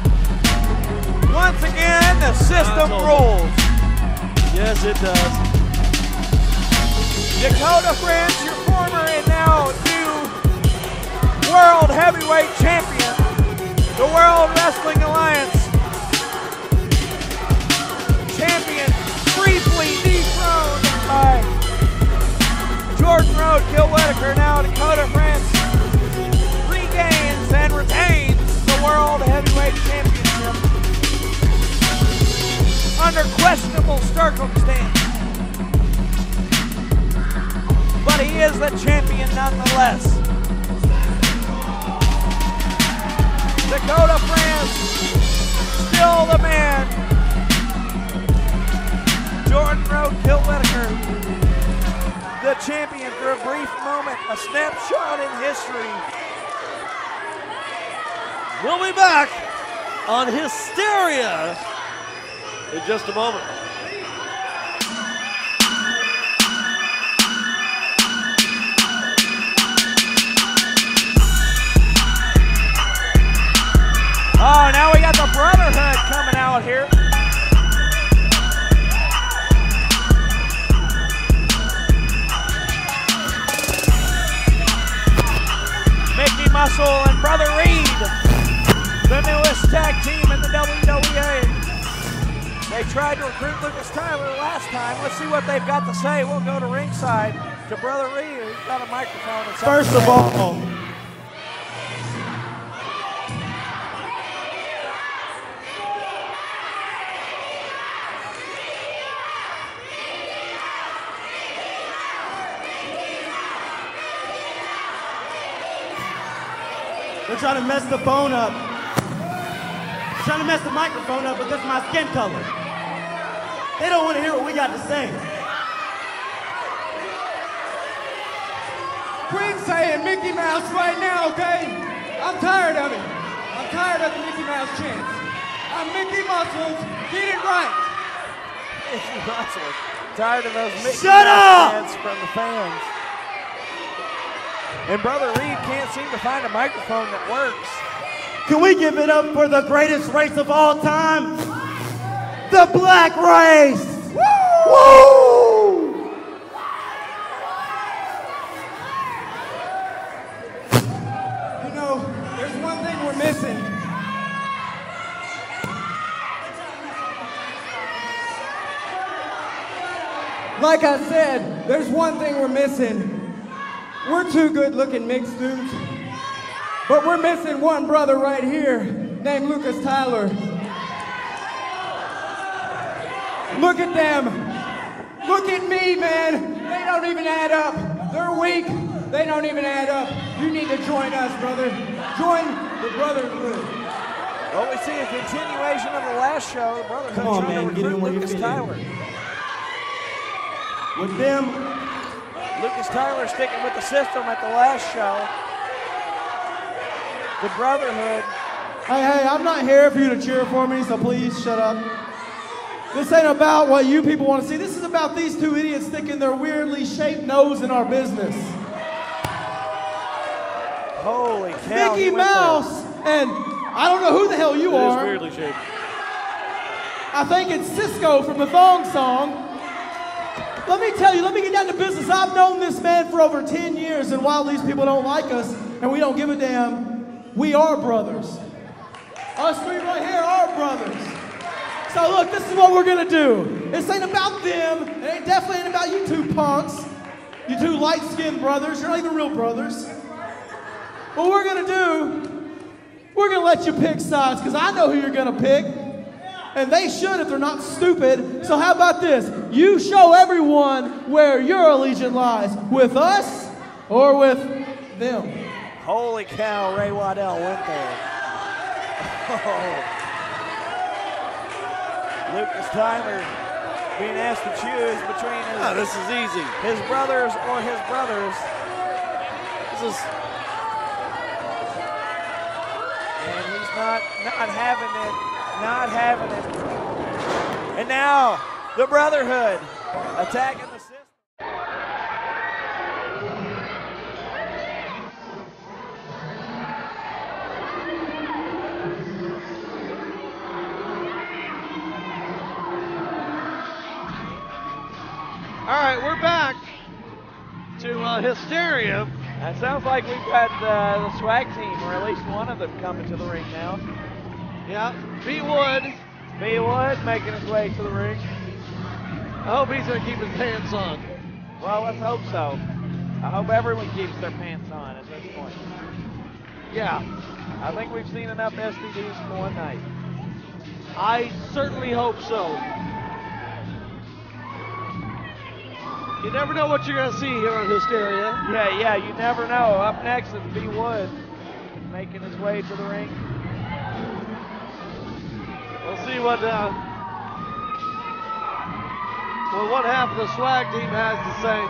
Once again, the system rules. Yes, it does. Dakota France, your former and now new World Heavyweight Champion, the World Wrestling Alliance champion, briefly dethroned by Jordan Roadkill Whitaker. Now Dakota France regains and retains the World Heavyweight Championship under questionable circumstances. But he is the champion nonetheless. Dakota France, still the man. Jordan Roadkill Whitaker, the champion for a brief moment, a snapshot in history. We'll be back on Hysteria in just a moment. Oh, now we got the Brotherhood coming out here. Muscle and Brother Reed, the newest tag team in the W W A. They tried to recruit Lucas Tyler last time. Let's see what they've got to say. We'll go to ringside to Brother Reed, who's got a microphone. First of all, they're trying to mess the phone up. They're trying to mess the microphone up because of my skin color. They don't want to hear what we got to say. Quit saying Mickey Mouse right now, okay? I'm tired of it. I'm tired of the Mickey Mouse chants. I'm Mickey Muscles. Get it right. Mickey Muscles. Tired of those Mickey Shut Mouse chants from the fans. And Brother Reed can't seem to find a microphone that works. Can we give it up for the greatest race of all time? The black race! Woo! Woo! You know, there's one thing we're missing. Like I said, there's one thing we're missing. We're two good-looking mixed dudes, but we're missing one brother right here named Lucas Tyler. Look at them. Look at me, man. They don't even add up. They're weak. They don't even add up. You need to join us, brother. Join the brotherhood. Well, we see a continuation of the last show. The brotherhood Come on, man. Get in where Lucas you're Tyler. With them. Lucas Tyler sticking with the system at the last show. The Brotherhood. Hey, hey, I'm not here for you to cheer for me, so please shut up. This ain't about what you people want to see. This is about these two idiots sticking their weirdly shaped nose in our business. Holy cow. Mickey Mouse and I don't know who the hell you are. It is weirdly shaped. I think it's Cisco from the Thong Song. Let me tell you, let me get down to business. I've known this man for over ten years, and while these people don't like us and we don't give a damn, we are brothers. Us three right here are brothers. So look, this is what we're gonna do. This ain't about them. It ain't definitely ain't about you two punks. You two light-skinned brothers. You're not even real brothers. What we're gonna do, we're gonna let you pick sides, because I know who you're gonna pick. And they should if they're not stupid. So how about this? You show everyone where your allegiance lies, with us or with them. Holy cow, Ray Waddell went there. Oh. Lucas Tyler being asked to choose between his, oh, this is easy. his brothers or his brothers. This is... And he's not, not having it. Not having it. And now, the Brotherhood attacking the system. All right, we're back to uh, Hysteria. It sounds like we've got uh, the swag team, or at least one of them, coming to the ring now. Yeah, B. Wood. B. Wood making his way to the ring. I hope he's going to keep his pants on. Well, let's hope so. I hope everyone keeps their pants on at this point. Yeah. I think we've seen enough S T Ds for one night. I certainly hope so. You never know what you're going to see here on Hysteria. Yeah, yeah, you never know. Up next is B. Wood making his way to the ring. We'll see what uh, well, what half of the swag team has to say.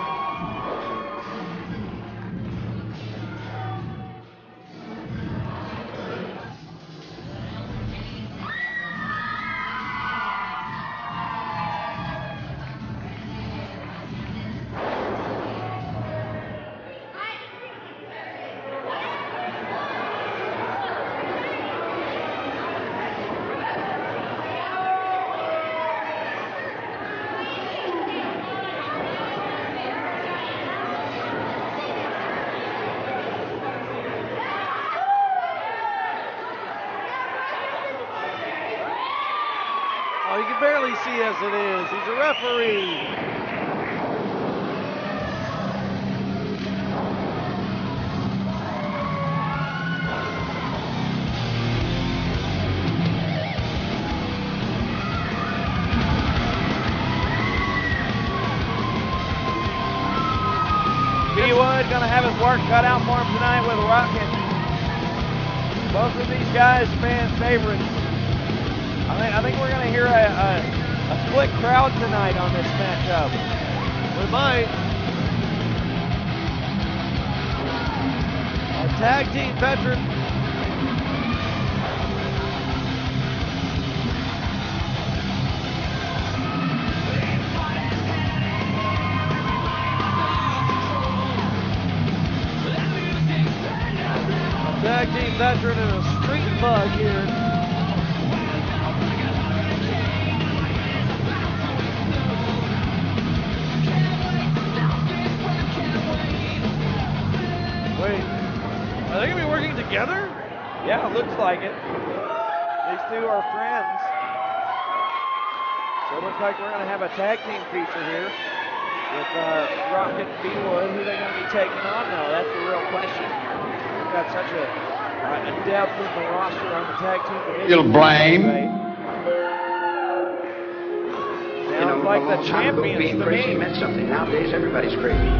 It is. He's a referee. B. Wood gonna have his work cut out for him tonight with a rocket. Both of these guys, fan favorites. I think, I think we're gonna hear a. a A split crowd tonight on this matchup. We might. A tag team veteran. A tag team veteran and a street bug here. Together? Yeah, looks like it. These two are friends. So it looks like we're going to have a tag team feature here with uh, Rocket B. Wood. Who are they going to be taking on now? That's the real question. We've got such a, uh, a depth in the roster on the tag team division. You'll blame. Sounds you know, like the champions to me. Meant something. Nowadays, everybody's crazy.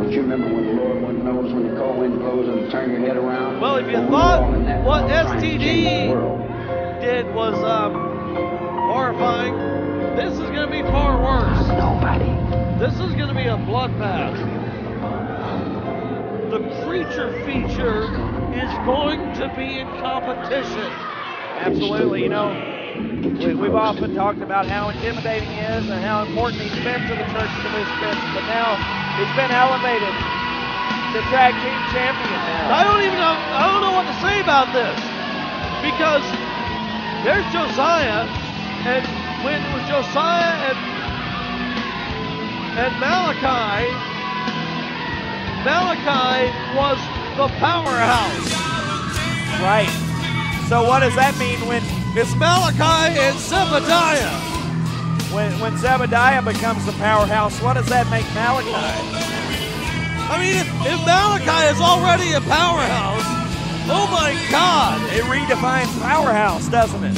Don't you remember when the Lord one knows when the cold wind blows and turn your head around? Well, if you thought what S T D did was um, horrifying, this is going to be far worse. Nobody. This is going to be a bloodbath. The creature feature is going to be in competition. Absolutely. You know, we, we've often talked about how intimidating he is and how important he's been to the Church of the Misfits, but now... he's been elevated to tag team champion now. I don't even know, I don't know what to say about this, because There's Josiah, and when it was Josiah and, and Malachi, Malachi was the powerhouse. Right. So what does that mean when it's Malachi and Zebediah? When, when Zebediah becomes the powerhouse, what does that make Malachi? I mean, if, if Malachi is already a powerhouse, oh my God! It redefines powerhouse, doesn't it?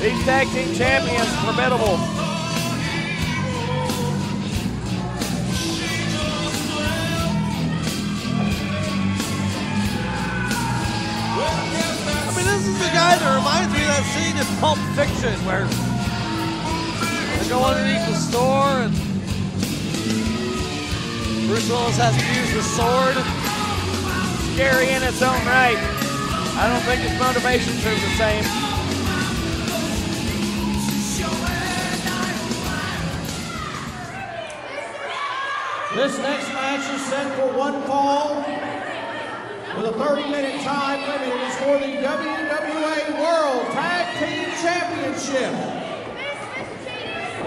These tag team champions, formidable. I mean, this is the guy that reminds me of that scene in Pulp Fiction where go underneath the store and Bruce Willis has to use the sword. Scary in its own right. I don't think his motivations are the same. This next match is set for one fall with a thirty minute time limit. It is for the W W A World Tag Team Championship.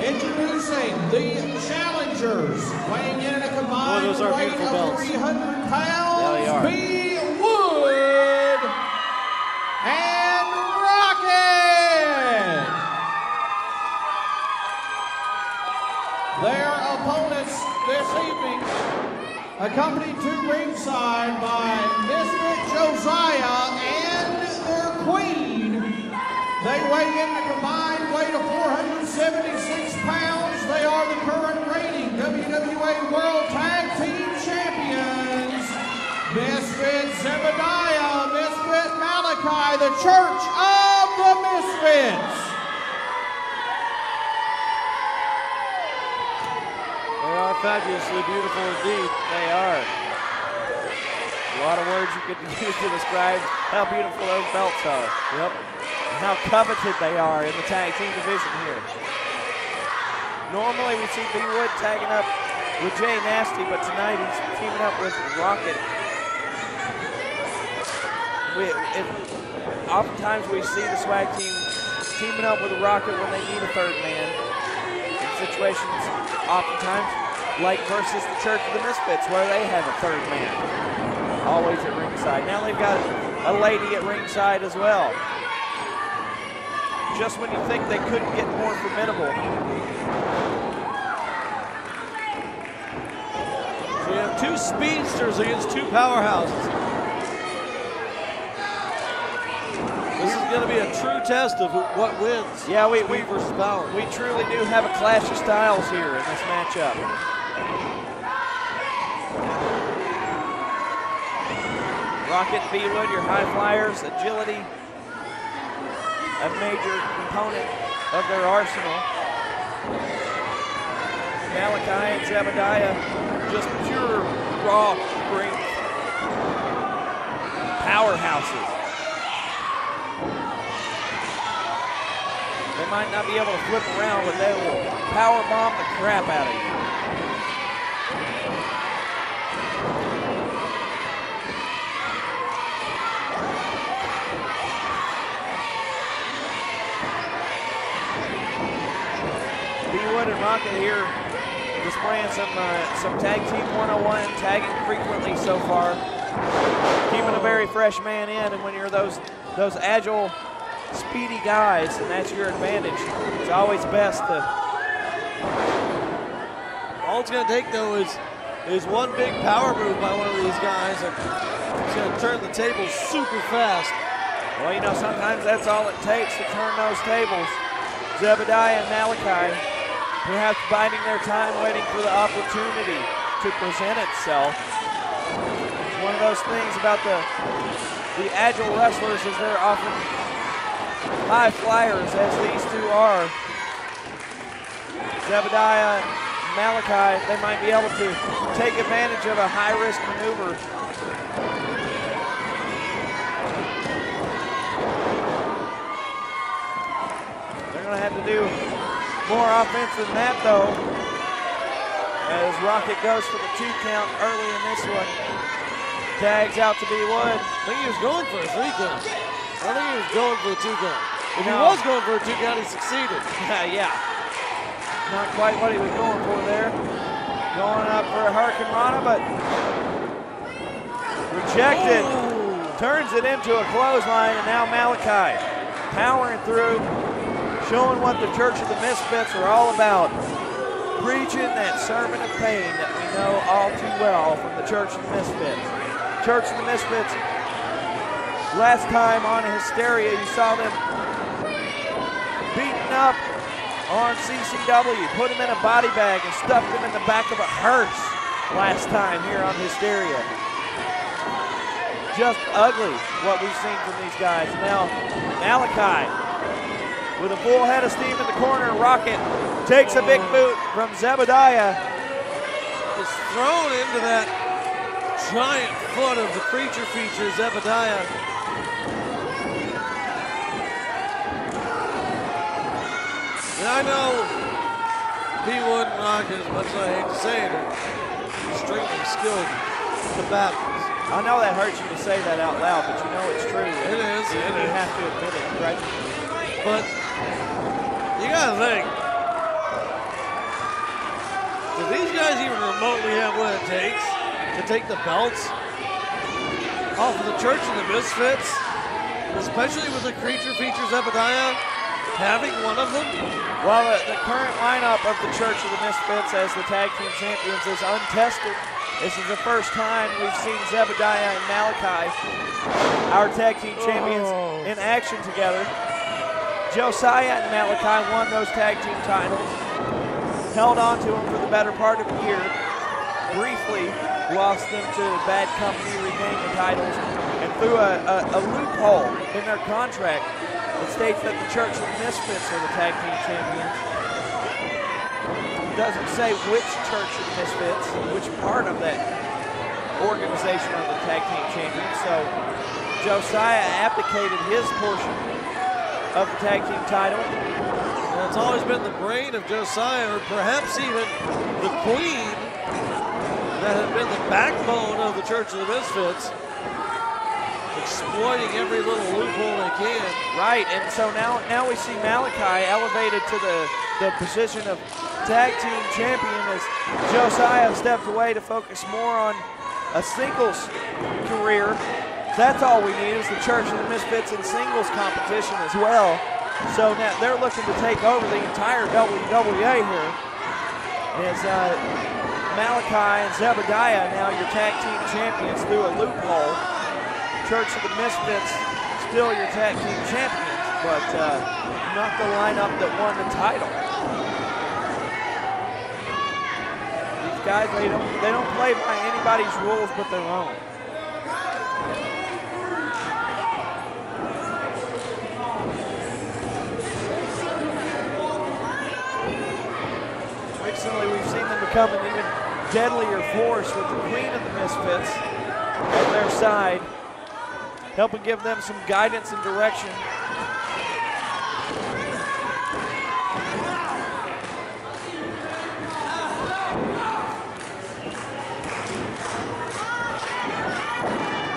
Introducing the challengers, weighing in at a combined oh, weight of belts. three hundred pounds, B. Wood and Rocket! Their opponents this evening, accompanied to ringside by Misfit Josiah and their queen, they weigh in a combined weight of four hundred seventy-six pounds. They are the current reigning W W A World Tag Team Champions. Misfit Zebediah, Misfit Malachi, the Church of the Misfits. They are fabulously beautiful indeed. They are. A lot of words you could use to describe how beautiful those belts are. Yep. How coveted they are in the tag team division here. Normally we see B. Wood tagging up with Jay Nasty, but tonight he's teaming up with Rocket. We, it, oftentimes we see the swag team teaming up with Rocket when they need a third man. In situations oftentimes like versus the Church of the Misfits where they have a third man. Always at ringside. Now they've got a lady at ringside as well. Just when you think they couldn't get more formidable. So you have two speedsters against two powerhouses. This is going to be a true test of what wins. Yeah, we, we versus power. We truly do have a clash of styles here in this matchup. Rocket, B. Wood, your high flyers, agility. A major component of their arsenal. Malachi and Zebediah, just pure raw strength. Powerhouses. They might not be able to flip around, but they will powerbomb the crap out of you. And Rocket here displaying some uh, some tag team one oh one, tagging frequently so far, keeping a very fresh man in. And when you're those those agile, speedy guys, and that's your advantage. It's always best to. All it's going to take though is is one big power move by one of these guys, and it's going to turn the tables super fast. Well, you know, sometimes that's all it takes to turn those tables. Zebediah and Malachi, perhaps biding their time, waiting for the opportunity to present itself. It's one of those things about the the agile wrestlers is they're often high flyers, as these two are. Zebediah, Malachi, they might be able to take advantage of a high-risk maneuver. They're gonna have to do more offense than that, though, as Rocket goes for the two count early in this one. Tags out to B. Wood. I think he was going for a three count. I think he was going for a two count. If no. he was going for a two count, he succeeded. Yeah. Not quite what he was going for there. Going up for a Hurricane Rana, but rejected. Ooh. Turns it into a clothesline, and now Malachi powering through, showing what the Church of the Misfits are all about. Preaching that sermon of pain that we know all too well from the Church of the Misfits. Church of the Misfits, last time on Hysteria, you saw them beaten up on C C W, put them in a body bag and stuffed them in the back of a hearse last time here on Hysteria. Just ugly what we've seen from these guys. Now, Malachi with a full head of steam in the corner, Rocket takes a big boot from Zebediah. Is thrown into that giant foot of the creature feature, Zebediah. And I know he wouldn't knock as much as I hate to say it. Extremely skilled to battles. I know that hurts you to say that out loud, but you know it's true. It is. It you is. have to admit it, right? But you gotta think. Do these guys even remotely have what it takes to take the belts off of the Church of the Misfits? Especially with the creature features Zebediah having one of them? Well, the, the current lineup of the Church of the Misfits as the tag team champions is untested. This is the first time we've seen Zebediah and Malachi, our tag team champions, oh. in action together. Josiah and Malachi won those tag team titles. Held on to them for the better part of a year. Briefly lost them to Bad Company, regained the titles, and through a, a, a loophole in their contract, it states that the Church of Misfits are the tag team champions. It doesn't say which Church of Misfits, which part of that organization are the tag team champions, so Josiah abdicated his portion of the tag team title. Well, it's always been the brain of Josiah, or perhaps even the queen, that had been the backbone of the Church of the Misfits, exploiting every little loophole they can. Right, and so now, now we see Malachi elevated to the, the position of tag team champion as Josiah stepped away to focus more on a singles career. That's all we need is the Church of the Misfits in singles competition as well. So now they're looking to take over the entire W W A here. As uh, Malachi and Zebediah now your tag team champions through a loophole. Church of the Misfits still your tag team champions, but uh, not the lineup that won the title. These guys, they don't they don't play by anybody's rules but their own. We've seen them become an even deadlier force with the Queen of the Misfits on their side, helping give them some guidance and direction.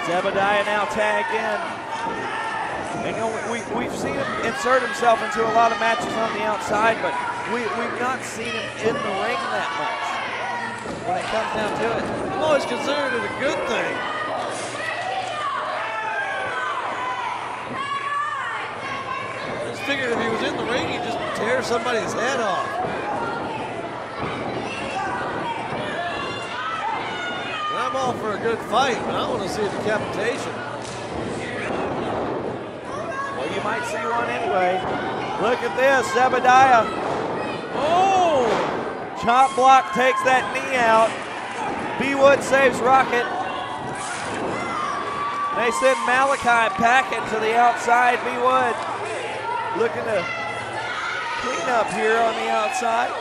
Zebediah now tagged in. And you know, we, we've seen him insert himself into a lot of matches on the outside, but We, we've not seen him in the ring that much when it comes down to it. I've always considered it a good thing. I just figured if he was in the ring, he'd just tear somebody's head off. And I'm all for a good fight, but I want to see a decapitation. Well, you might see one anyway. Look at this, Zebediah. Oh! Chop block takes that knee out. B-Wood saves Rocket. They send Malachi packing to the outside. B-Wood looking to clean up here on the outside.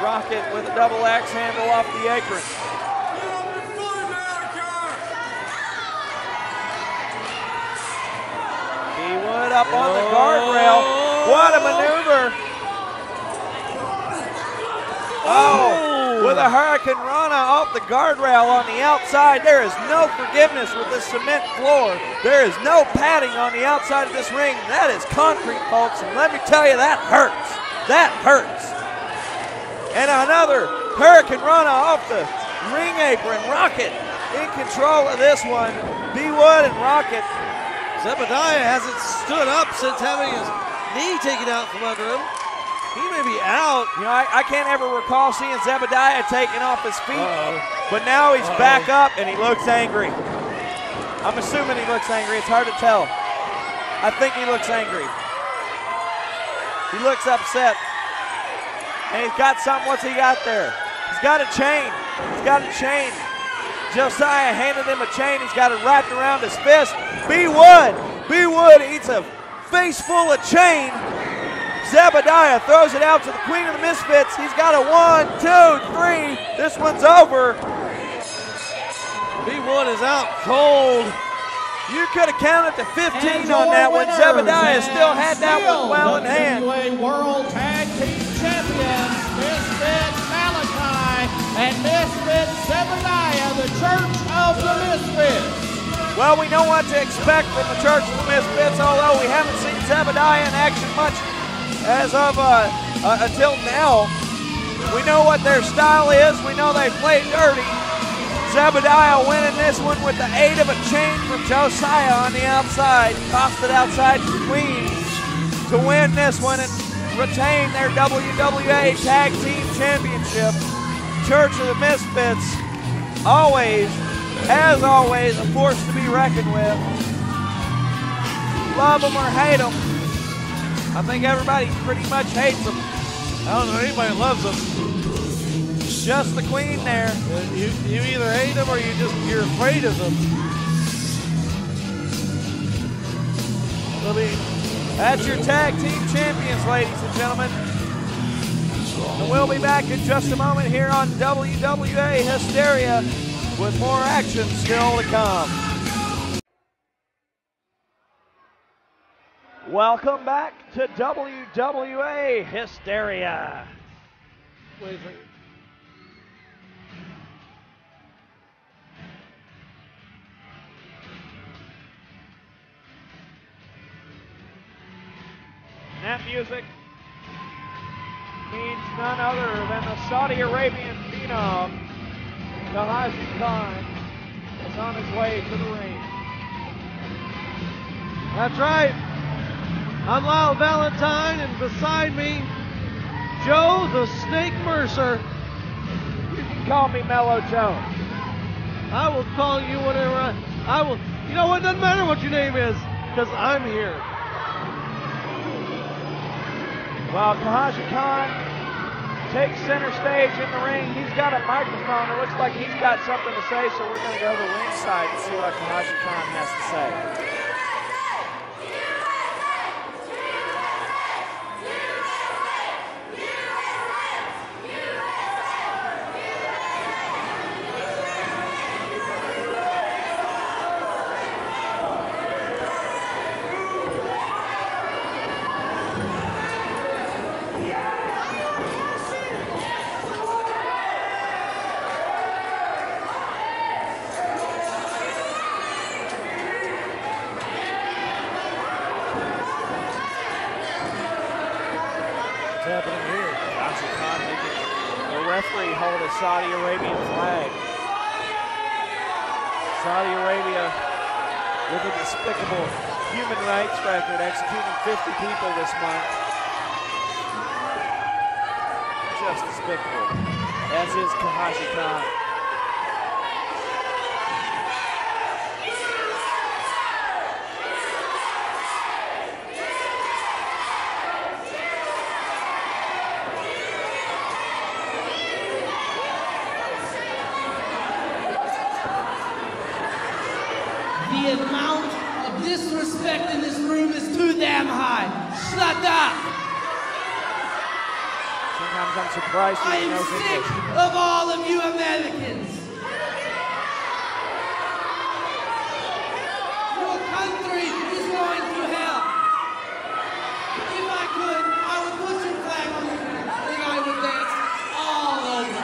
Rocket with a double axe handle off the apron. Up on the guardrail. What a maneuver. Oh, with a Hurricane Rana off the guardrail on the outside. There is no forgiveness with this cement floor. There is no padding on the outside of this ring. That is concrete, folks, and let me tell you, that hurts. That hurts. And another Hurricane Rana off the ring apron. Rocket in control of this one. B-Wood and Rocket. Zebediah hasn't stood up since having his knee taken out from under him. He may be out. You know, I, I can't ever recall seeing Zebediah taken off his feet. Uh-oh. But now he's Uh-oh. back up and he looks angry. I'm assuming he looks angry. It's hard to tell. I think he looks angry. He looks upset. And he's got something. What's he got there? He's got a chain. He's got a chain. Josiah handed him a chain. He's got it wrapped around his fist. B-Wood. B-Wood eats a face full of chain. Zebediah throws it out to the Queen of the Misfits. He's got a one, two, three. This one's over. B-Wood is out cold. You could have counted to fifteen on that one. Zebediah still had that one well in hand. W W A World Tag Team Champions, Misfits Malachi and Misfits Zebediah, the Church of the Misfits. Well, we know what to expect from the Church of the Misfits, although we haven't seen Zebediah in action much as of uh, uh, until now. We know what their style is. We know they play dirty. Zebediah winning this one with the aid of a chain from Josiah on the outside. Tossed it outside to the Queen to win this one and retain their W W A Tag Team Championship. Church of the Misfits, always, as always, a force to be reckoned with. Love them or hate them. I think everybody pretty much hates them. I don't know anybody loves them. Just the Queen there. You, you either hate them or you just, you're afraid of them. I mean, that's your tag team champions, ladies and gentlemen. And we'll be back in just a moment here on W W A Hysteria with more action still to come. Welcome back to W W A Hysteria. Wait a second. That music means none other than the Saudi Arabian phenom, Kahaji Khan, is on his way to the ring. That's right. I'm Lyle Valentine, and beside me, Joe the Snake Mercer. You can call me Mellow Joe. I will call you whatever I, I will. You know what? Doesn't matter what your name is, because I'm here. Well, Kahaji Khan takes center stage in the ring. He's got a microphone. It looks like he's got something to say, so we're going to go to the ringside and see what Kahaji Khan has to say. Saudi Arabian flag. Saudi Arabia, with a despicable human rights record, executing fifty people this month. Just despicable, as is Kahaji Khan. I am no sick interest. of all of you Americans. Your country is going through hell. If I could, I would put your flag on the ground and I would dance all over.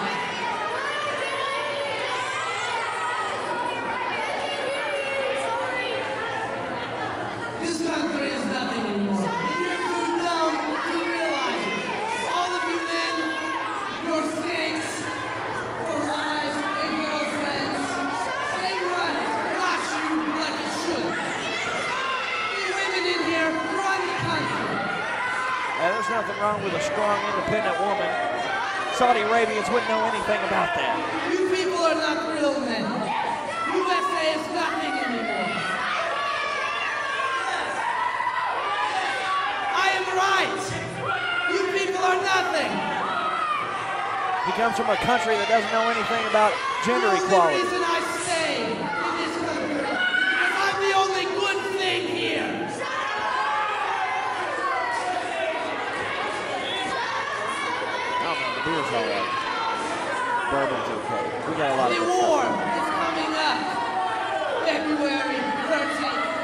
nothing wrong with a strong, independent woman. Saudi Arabians wouldn't know anything about that. You people are not real men. U S A is nothing anymore. I am right. You people are nothing. He comes from a country that doesn't know anything about gender the equality. The reason I stay in this country is I'm the only good thing here. Beer's all right. Bourbon's okay. We got a lot of warm. It's coming up. February thirteenth.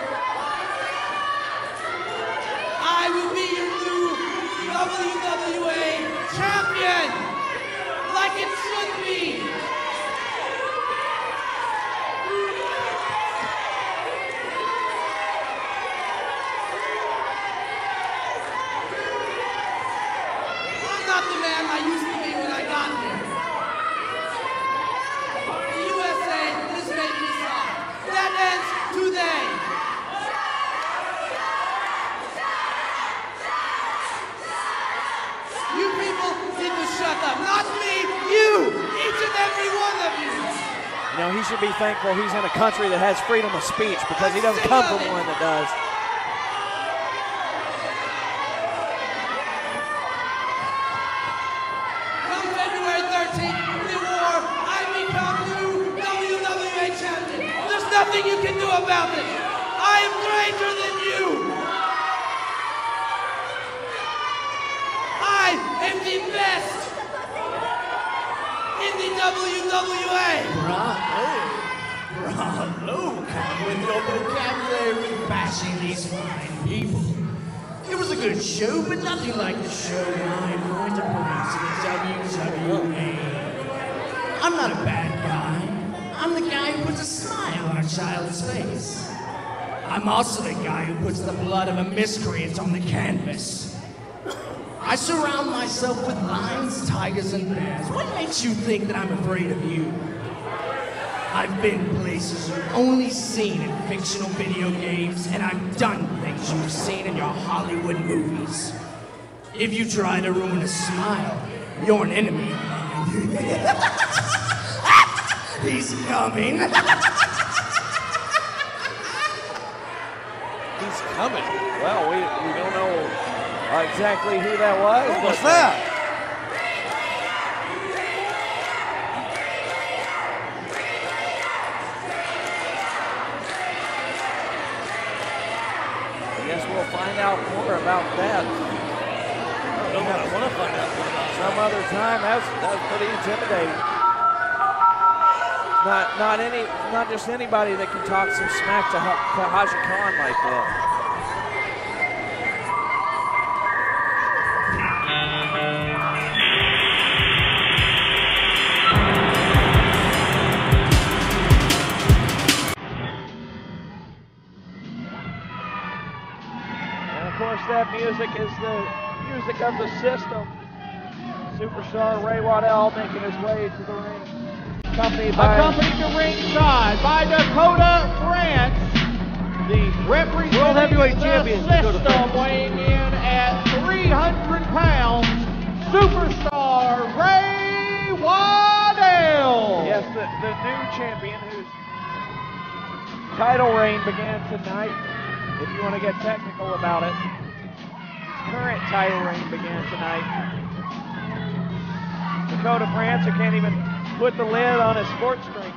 I will be your new W W A champion. Like it should be. I'm not the man I used to be. You know, he should be thankful he's in a country that has freedom of speech, because he doesn't come from one that does. Come February thirteenth, the war, I become new W W A champion. There's nothing you can do about it. I am greater than you. I am the best in the W W A. Bravo. Bravo. Come with your vocabulary with bashing these fine people. It was a good show, but nothing like the show I'm going to produce in the W W A. I'm not a bad guy. I'm the guy who puts a smile on a child's face. I'm also the guy who puts the blood of a miscreant on the canvas. I surround myself with lions, tigers, and bears. What makes you think that I'm afraid of you? I've been places you've only seen in fictional video games, and I've done things you've seen in your Hollywood movies. If you try to ruin a smile, you're an enemy. He's coming. He's coming. Well, we, we don't know exactly who that was. Who was that? I guess we'll find out more about that. I don't know, I want to find out more about that. Some other time. That's, that's pretty intimidating. Not, not any, not just anybody that can talk some smack to Kahaji Khan like that. That music is the music of the System. Superstar Ray Waddell making his way to the ring. Accompanied by Accompanied to ringside by Dakota France, the representing World Heavyweight Champion System, weighing in at three hundred pounds, Superstar Ray Waddell. Yes, the, the new champion whose title reign began tonight, if you want to get technical about it. Current title reign began tonight. Dakota France, who can't even put the lid on his sports drink.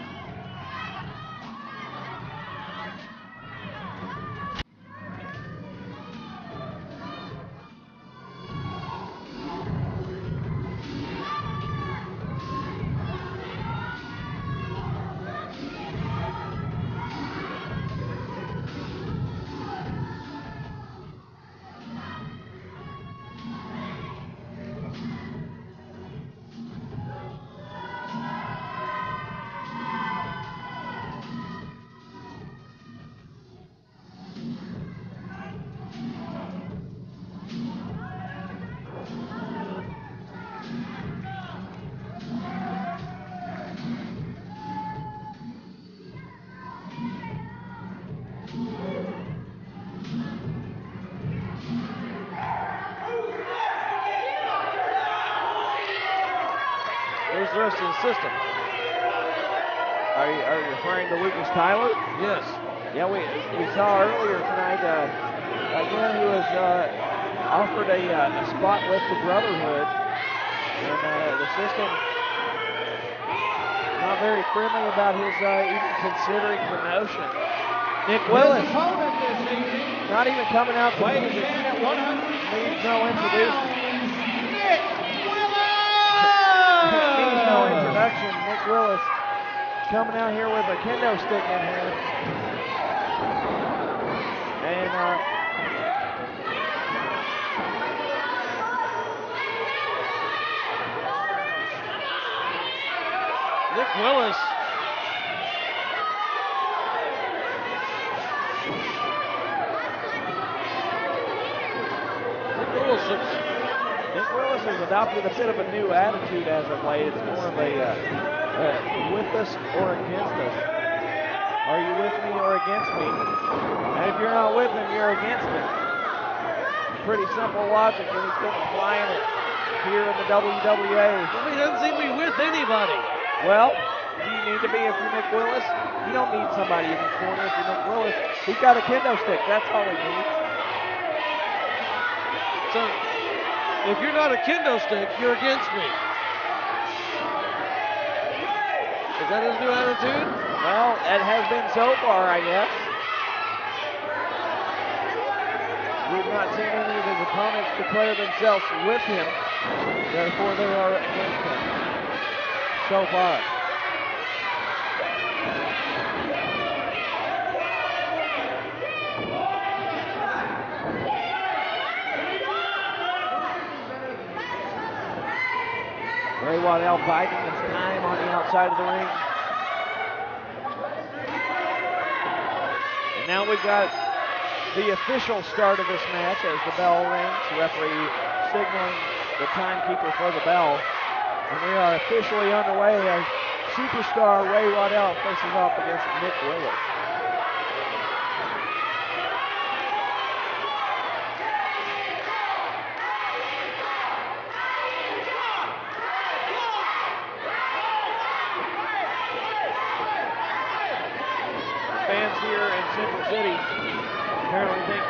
wrestling system. Are you, are you referring to Lucas Tyler? Yes. Yeah, we we saw earlier tonight uh, a man who was uh, offered a, uh, a spot with the Brotherhood, and uh, the system not very friendly about his uh, even considering promotion. Nick Willis, not even coming out to music. Needs no introduction. Nick Willis! Needs no introduction. Nick Willis coming out here with a kendo stick in hand. And uh, Nick Willis Nick Willis has adopted a bit of a new attitude as of late. It's more of a uh, uh, with us or against us. Are you with me or against me? And if you're not with him, you're against him. Pretty simple logic, and he's been applying it here in the W W A. Well, he doesn't seem to be with anybody. Well, you need to be if you're Nick Willis. You don't need somebody in the corner if you're Nick Willis. He's got a kendo stick. That's all he needs. So, if you're not a kendo stick, you're against me. Is that his new attitude? Well, it has been so far, I guess. We've not seen any of his opponents declare themselves with him. Therefore, they are against him. So far. Ray Waddell biding his time on the outside of the ring. And now we've got the official start of this match as the bell rings. Referee signaling the timekeeper for the bell. And we are officially underway as superstar Ray Waddell faces off against Nick Willis. Central City apparently think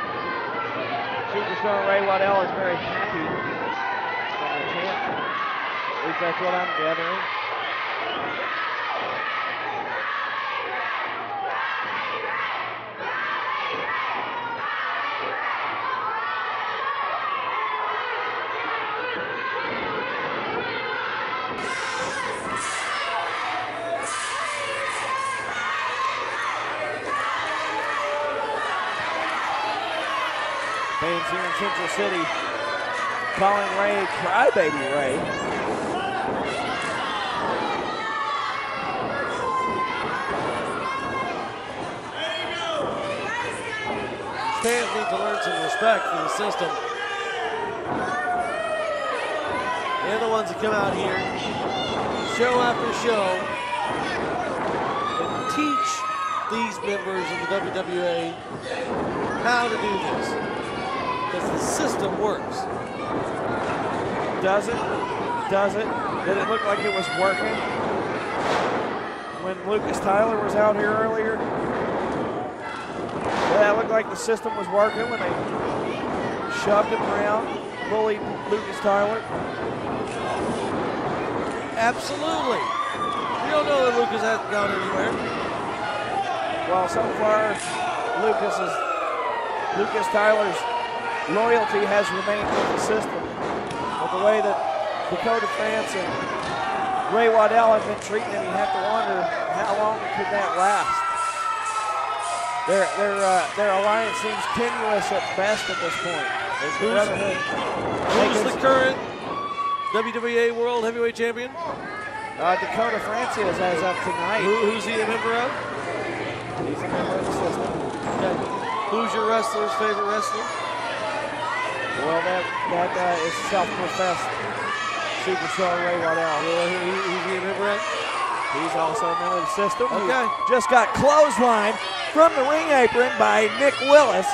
superstar Ray Waddell is very happy from the chant. At least that's what I'm gathering. Fans here in Central City calling Ray Crybaby Ray. Fans need to learn some respect for the system. They're the ones that come out here, show after show, and teach these members of the W W A how to do this. Because the system works. Does it? Does it? Did it look like it was working when Lucas Tyler was out here earlier? Did that look like the system was working when they shoved him around, bullied Lucas Tyler? Absolutely. We don't know that Lucas hasn't gone anywhere. Well, so far, Lucas is Lucas Tyler's loyalty has remained with the system. But the way that Dakota France and Ray Waddell have been treating him, you have to wonder how long could that last. Their their uh, their alliance seems tenuous at best at this point. Who's, who's the current W W A World Heavyweight Champion? Uh, Dakota France is as of tonight. Who, who's he a member of? He's a member of the system. Okay. Who's your wrestler's favorite wrestler? Well, that, that uh, is self-professed superstar Ray Waddell. Well, who, who, who's he a member of? He's also a member of the system. Okay. Just got clotheslined from the ring apron by Nick Willis.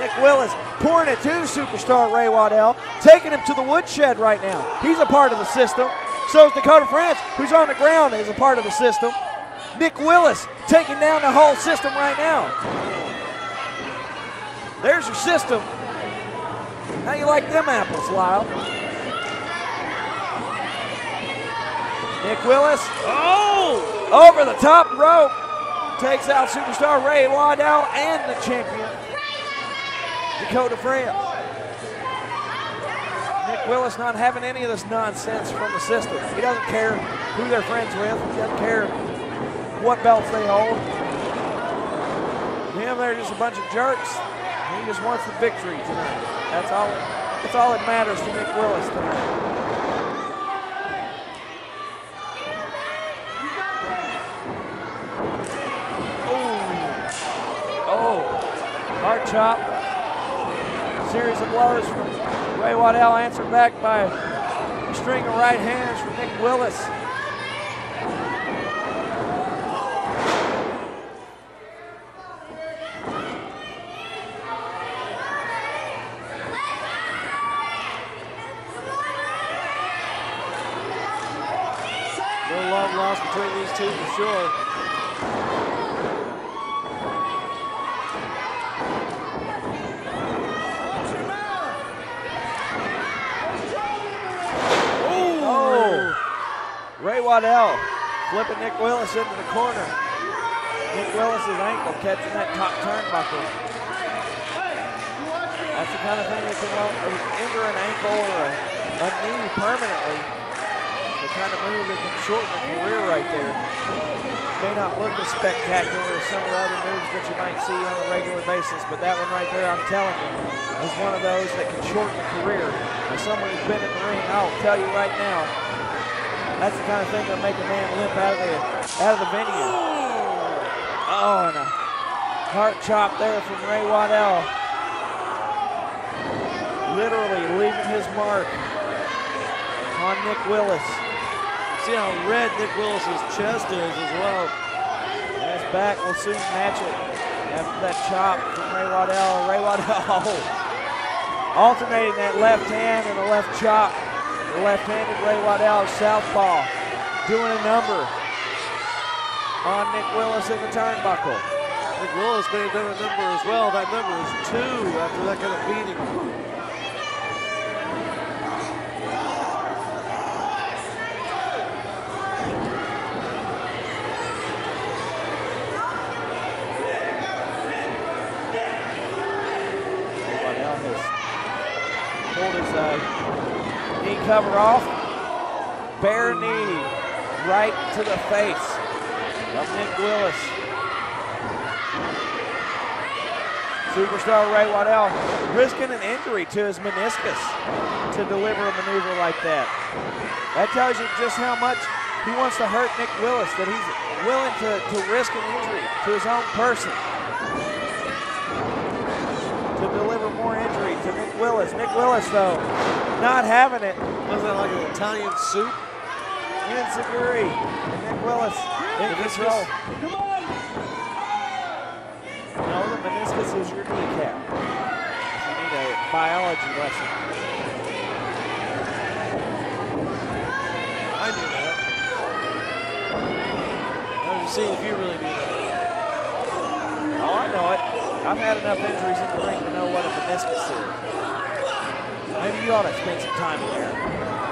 Nick Willis pouring it to superstar Ray Waddell, taking him to the woodshed right now. He's a part of the system. So is Dakota France, who's on the ground as a part of the system. Nick Willis taking down the whole system right now. There's your system. How you like them apples, Lyle? Nick Willis. Oh! Over the top rope. Takes out superstar Ray Waddell and the champion, Dakota France. Nick Willis not having any of this nonsense from the system. He doesn't care who they're friends with. He doesn't care what belts they hold. To him, they're just a bunch of jerks. He just wants the victory tonight. That's all, that's all that matters to Nick Willis tonight. Hard chop. A series of blows from Ray Waddell, answered back by a string of right hands from Nick Willis. A little love lost between these two for sure. Waddell flipping Nick Willis into the corner. Nick Willis's ankle catching that top turnbuckle. That's the kind of thing that can injure an ankle or a, a knee permanently. The kind of move that can shorten a career right there. It may not look as spectacular as some of the other moves that you might see on a regular basis, but that one right there, I'm telling you, is one of those that can shorten a career. As someone who's been in the ring, I'll tell you right now, that's the kind of thing that'll make a man limp out of the, out of the venue. Oh, and a heart chop there from Ray Waddell. Literally leaving his mark on Nick Willis. See how red Nick Willis's chest is as well. And his back will soon match it after that chop from Ray Waddell. Ray Waddell alternating that left hand and the left chop. The left-handed Ray Waddell, southpaw, doing a number on Nick Willis in the turnbuckle. Nick Willis may have done a number as well. That number is two after that kind of beating. Waddell has pulled his uh, knee cover off, bare knee right to the face of Nick Willis. Superstar Ray Waddell risking an injury to his meniscus to deliver a maneuver like that. That tells you just how much he wants to hurt Nick Willis, that he's willing to, to risk an injury to his own person to deliver more injury to Nick Willis. Nick Willis, though, not having it. Was that like an Italian soup? Insiguri. Nick Willis in control. Come on. No, the meniscus is your kneecap. You need a biology lesson. I knew that. I was seeing if you really knew that. Oh, I know it. I've had enough injuries in the ring to know what a meniscus is. Maybe you ought to spend some time in there.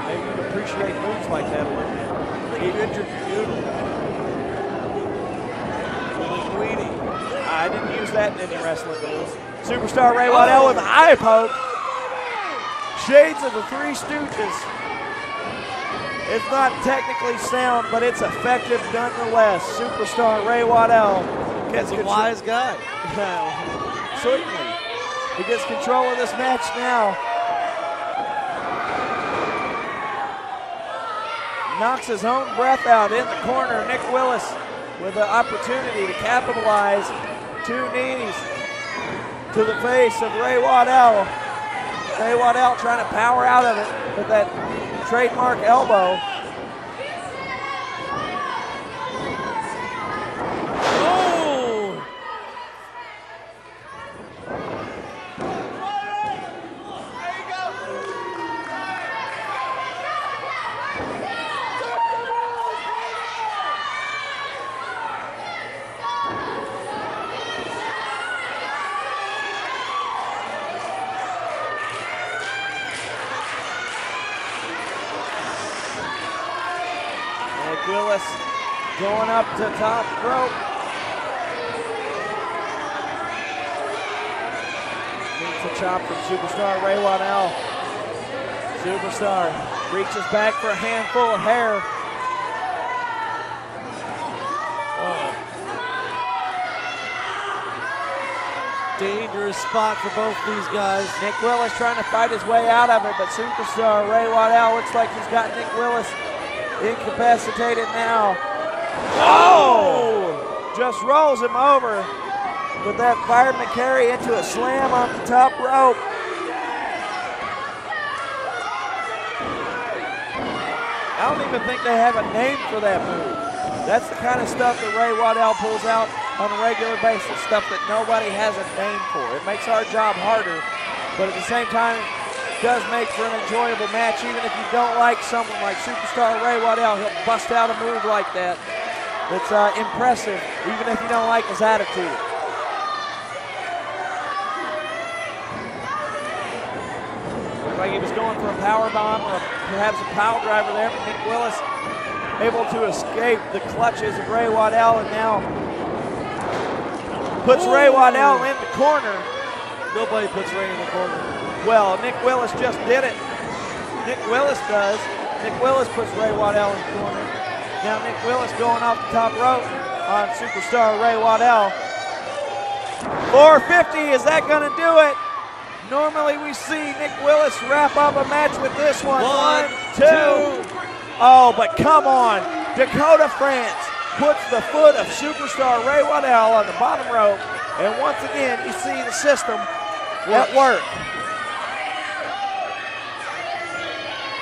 Maybe you'd appreciate moves like that a little bit. I think you injured your noodle. Linguini. I didn't use that in any wrestling moves. Superstar Ray Waddell with an eye poke. Shades of the Three Stooges. It's not technically sound, but it's effective nonetheless. Superstar Ray Waddell gets a wise guy. Certainly. He gets control of this match now. Knocks his own breath out in the corner. Nick Willis with an opportunity to capitalize. Two knees to the face of Ray Waddell. Ray Waddell trying to power out of it with that trademark elbow. Willis going up to top rope. Needs a chop from Superstar Ray Waddell. Superstar reaches back for a handful of hair. Dangerous spot for both these guys. Nick Willis trying to fight his way out of it, but Superstar Ray Waddell looks like he's got Nick Willis incapacitated now. Oh! Just rolls him over with that fireman carry into a slam on the top rope. I don't even think they have a name for that move. That's the kind of stuff that Ray Waddell pulls out on a regular basis, stuff that nobody has a name for. It makes our job harder, but at the same time, it does make for an enjoyable match. Even if you don't like someone like Superstar Ray Waddell, he'll bust out a move like that. That's uh, impressive, even if you don't like his attitude. Looks like he was going for a powerbomb or perhaps a pile driver there, but Nick Willis able to escape the clutches of Ray Waddell, and now puts Ooh. Ray Waddell in the corner. Nobody puts Ray in the corner. Well, Nick Willis just did it. Nick Willis does. Nick Willis puts Ray Waddell in the corner. Now Nick Willis going off the top rope on Superstar Ray Waddell. four fifty, is that gonna do it? Normally we see Nick Willis wrap up a match with this one. One, two. Oh, but come on, Dakota France puts the foot of Superstar Ray Waddell on the bottom rope, and once again, you see the system at work.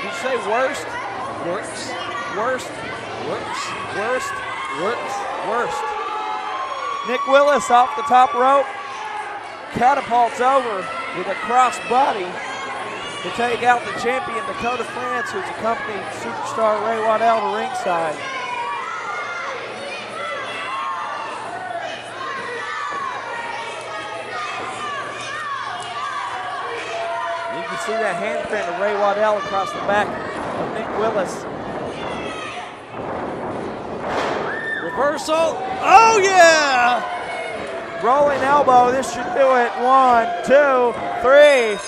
You say worst? Works. Worst. Works. Worst. Works. Worst. Nick Willis off the top rope, catapults over with a cross body to take out the champion, Dakota France, who's accompanied Superstar Ray Waddell to ringside. See that handprint of Ray Waddell across the back of Nick Willis. Reversal. Oh, yeah! Rolling elbow. This should do it. One, two, three.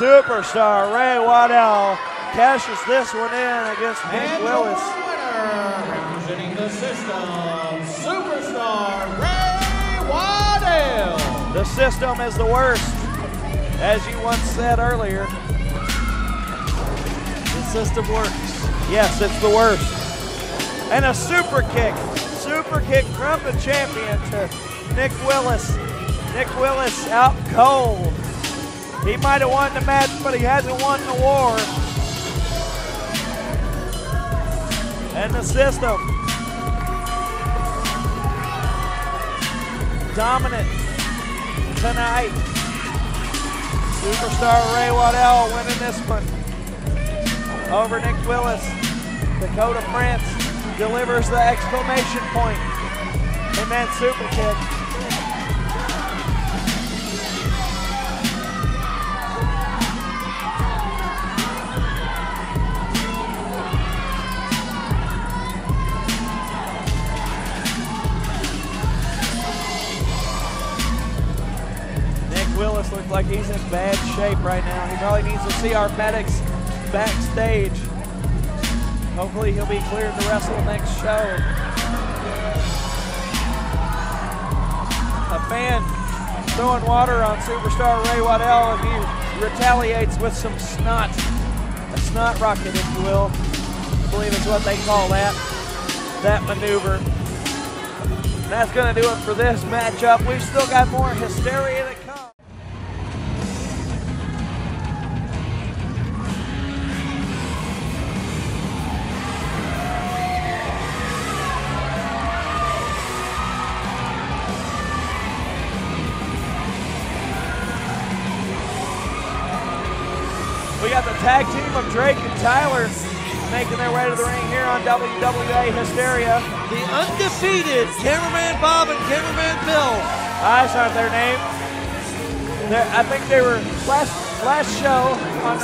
Superstar Ray Waddell cashes this one in against Nick and Willis. The winner, representing the system, Superstar Ray Waddell. The system is the worst, as you once said earlier. The system works. Yes, it's the worst. And a super kick. Super kick from the champion to Nick Willis. Nick Willis out cold. He might have won the match, but he hasn't won the war. And the system. Dominant tonight. Superstar Ray Waddell winning this one over Nick Willis. Dakota France delivers the exclamation point in that super kick. Willis looks like he's in bad shape right now. He probably needs to see our medics backstage. Hopefully he'll be cleared to wrestle next show. A fan throwing water on Superstar Ray Waddell, and he retaliates with some snot. A snot rocket, if you will. I believe it's what they call that, that maneuver. And that's gonna do it for this matchup. We've still got more hysteria to come. Tag team of Drake and Tyler making their way to the ring here on W W A Hysteria. The undefeated Cameraman Bob and Cameraman Bill. Ah, that's not their name. They're, I think they were last last show on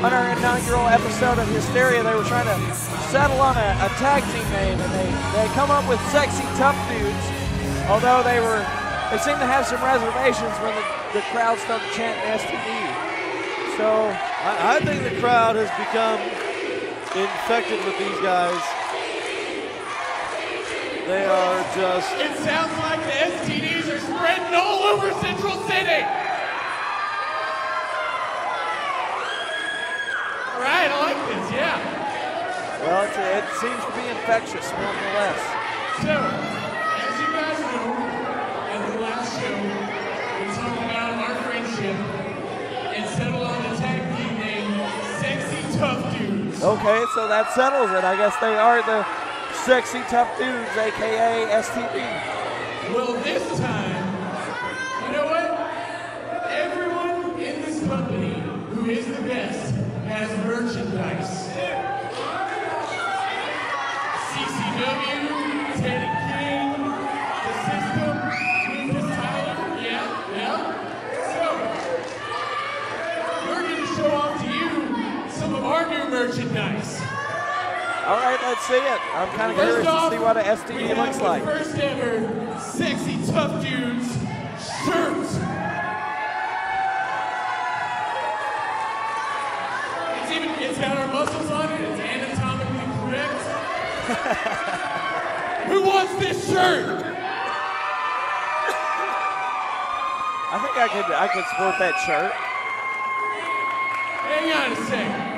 a on our inaugural episode of Hysteria. They were trying to settle on a, a tag team name, and they, they come up with Sexy Tough Dudes, although they were, they seem to have some reservations when the, the crowd started chanting S T D. So I, I think the crowd has become infected with these guys. They are just... It sounds like the S T Ds are spreading all over Central City! Alright, I like this, yeah. Well, it's, it seems to be infectious, nonetheless. So, as you guys know, at the last show, we talked about our friendship and settled on the tag team name, Sexy Tough Dudes. Okay, so that settles it. I guess they are the Sexy Tough Dudes, a k a. S T D. Well, this time, you know what? Everyone in this company who is the best has merchandise. C C W, Teddy King, the System, Lucas Tyler, yeah, yeah. So, we're going to show off to you some of our new merchandise. All right, let's see it. I'm kind of curious to see what an S T D looks like. First ever Sexy Tough Dudes shirt. It's even it's got our muscles on it. It's anatomically correct. Who wants this shirt? I think I could I could sport that shirt. Hang on a second.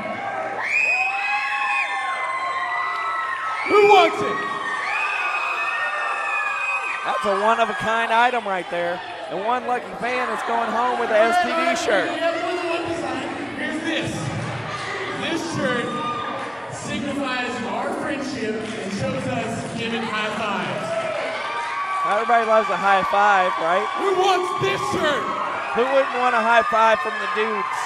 Who wants it? That's a one-of-a-kind item right there. And one lucky fan is going home with the S T D shirt. Here's this. This shirt signifies our friendship and shows us giving high fives. Everybody loves a high five, right? Who wants this shirt? Who wouldn't want a high five from the dudes?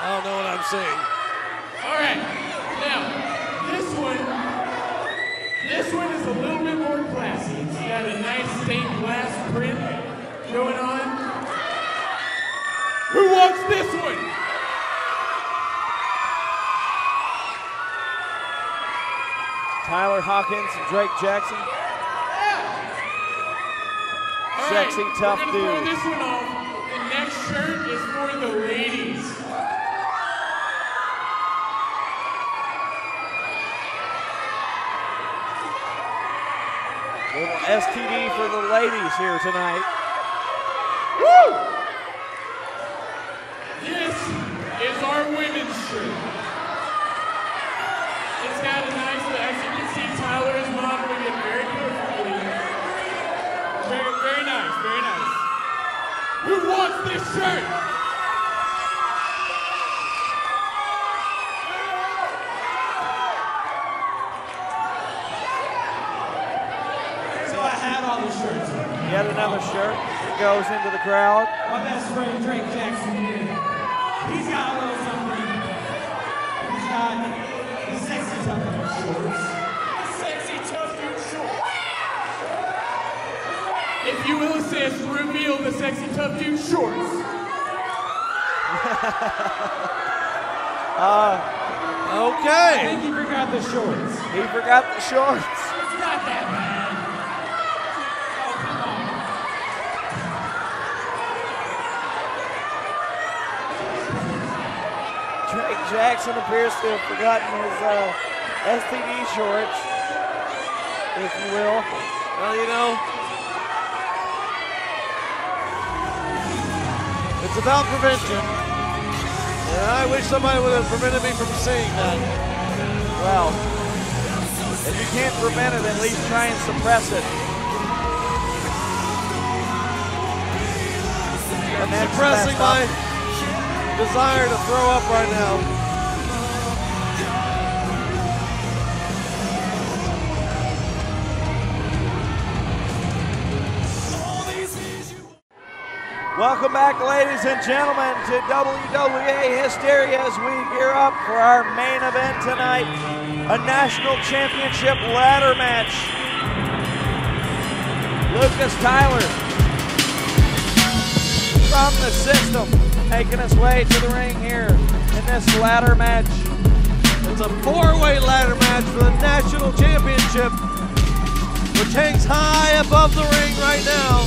I don't know what I'm saying. All right, now this one, this one is a little bit more classy. It's got a nice stained glass print going on. Who wants this one? Tyler Hawkins and Drake Jackson. Yeah. Sexy right, tough dude. Throw this one off. The next shirt is for the ladies. Little S T D for the ladies here tonight. Woo! This is our women's shirt. It's got a nice, as you can see, Tyler is modeling it very beautifully. Very, very nice, very nice. Who wants this shirt? Yet another shirt that goes into the crowd. My best friend Drake Jackson here. He's got a little something. He's got the Sexy Tough Dude shorts. Sexy Tough Dude shorts. If you will assist, reveal the Sexy Tough Dude shorts. uh, okay. I think he forgot the shorts. He forgot the shorts. It's not that bad. Jackson appears to have forgotten his uh, S T D shorts, if you will. Well, you know, it's about prevention, and I wish somebody would have prevented me from seeing that. Well, if you can't prevent it, at least try and suppress it. I'm suppressing my desire to throw up right now. Welcome back, ladies and gentlemen, to W W A Hysteria as we gear up for our main event tonight, a national championship ladder match. Lucas Tyler from the System making his way to the ring here in this ladder match. It's a four-way ladder match for the national championship, which hangs high above the ring right now.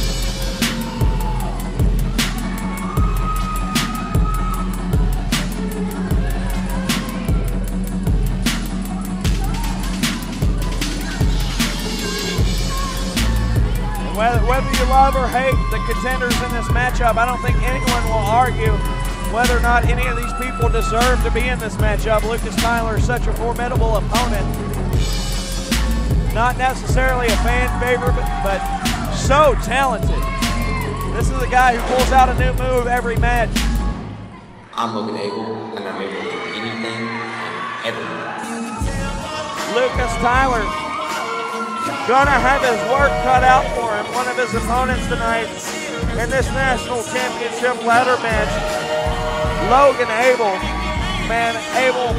Whether you love or hate the contenders in this matchup, I don't think anyone will argue whether or not any of these people deserve to be in this matchup. Lucas Tyler is such a formidable opponent. Not necessarily a fan favorite, but, but so talented. This is a guy who pulls out a new move every match. I'm Logan Abell, and I'm able to do anything and everything. Lucas Tyler gonna have his work cut out for him, one of his opponents tonight in this national championship ladder match. Logan Abell, man, able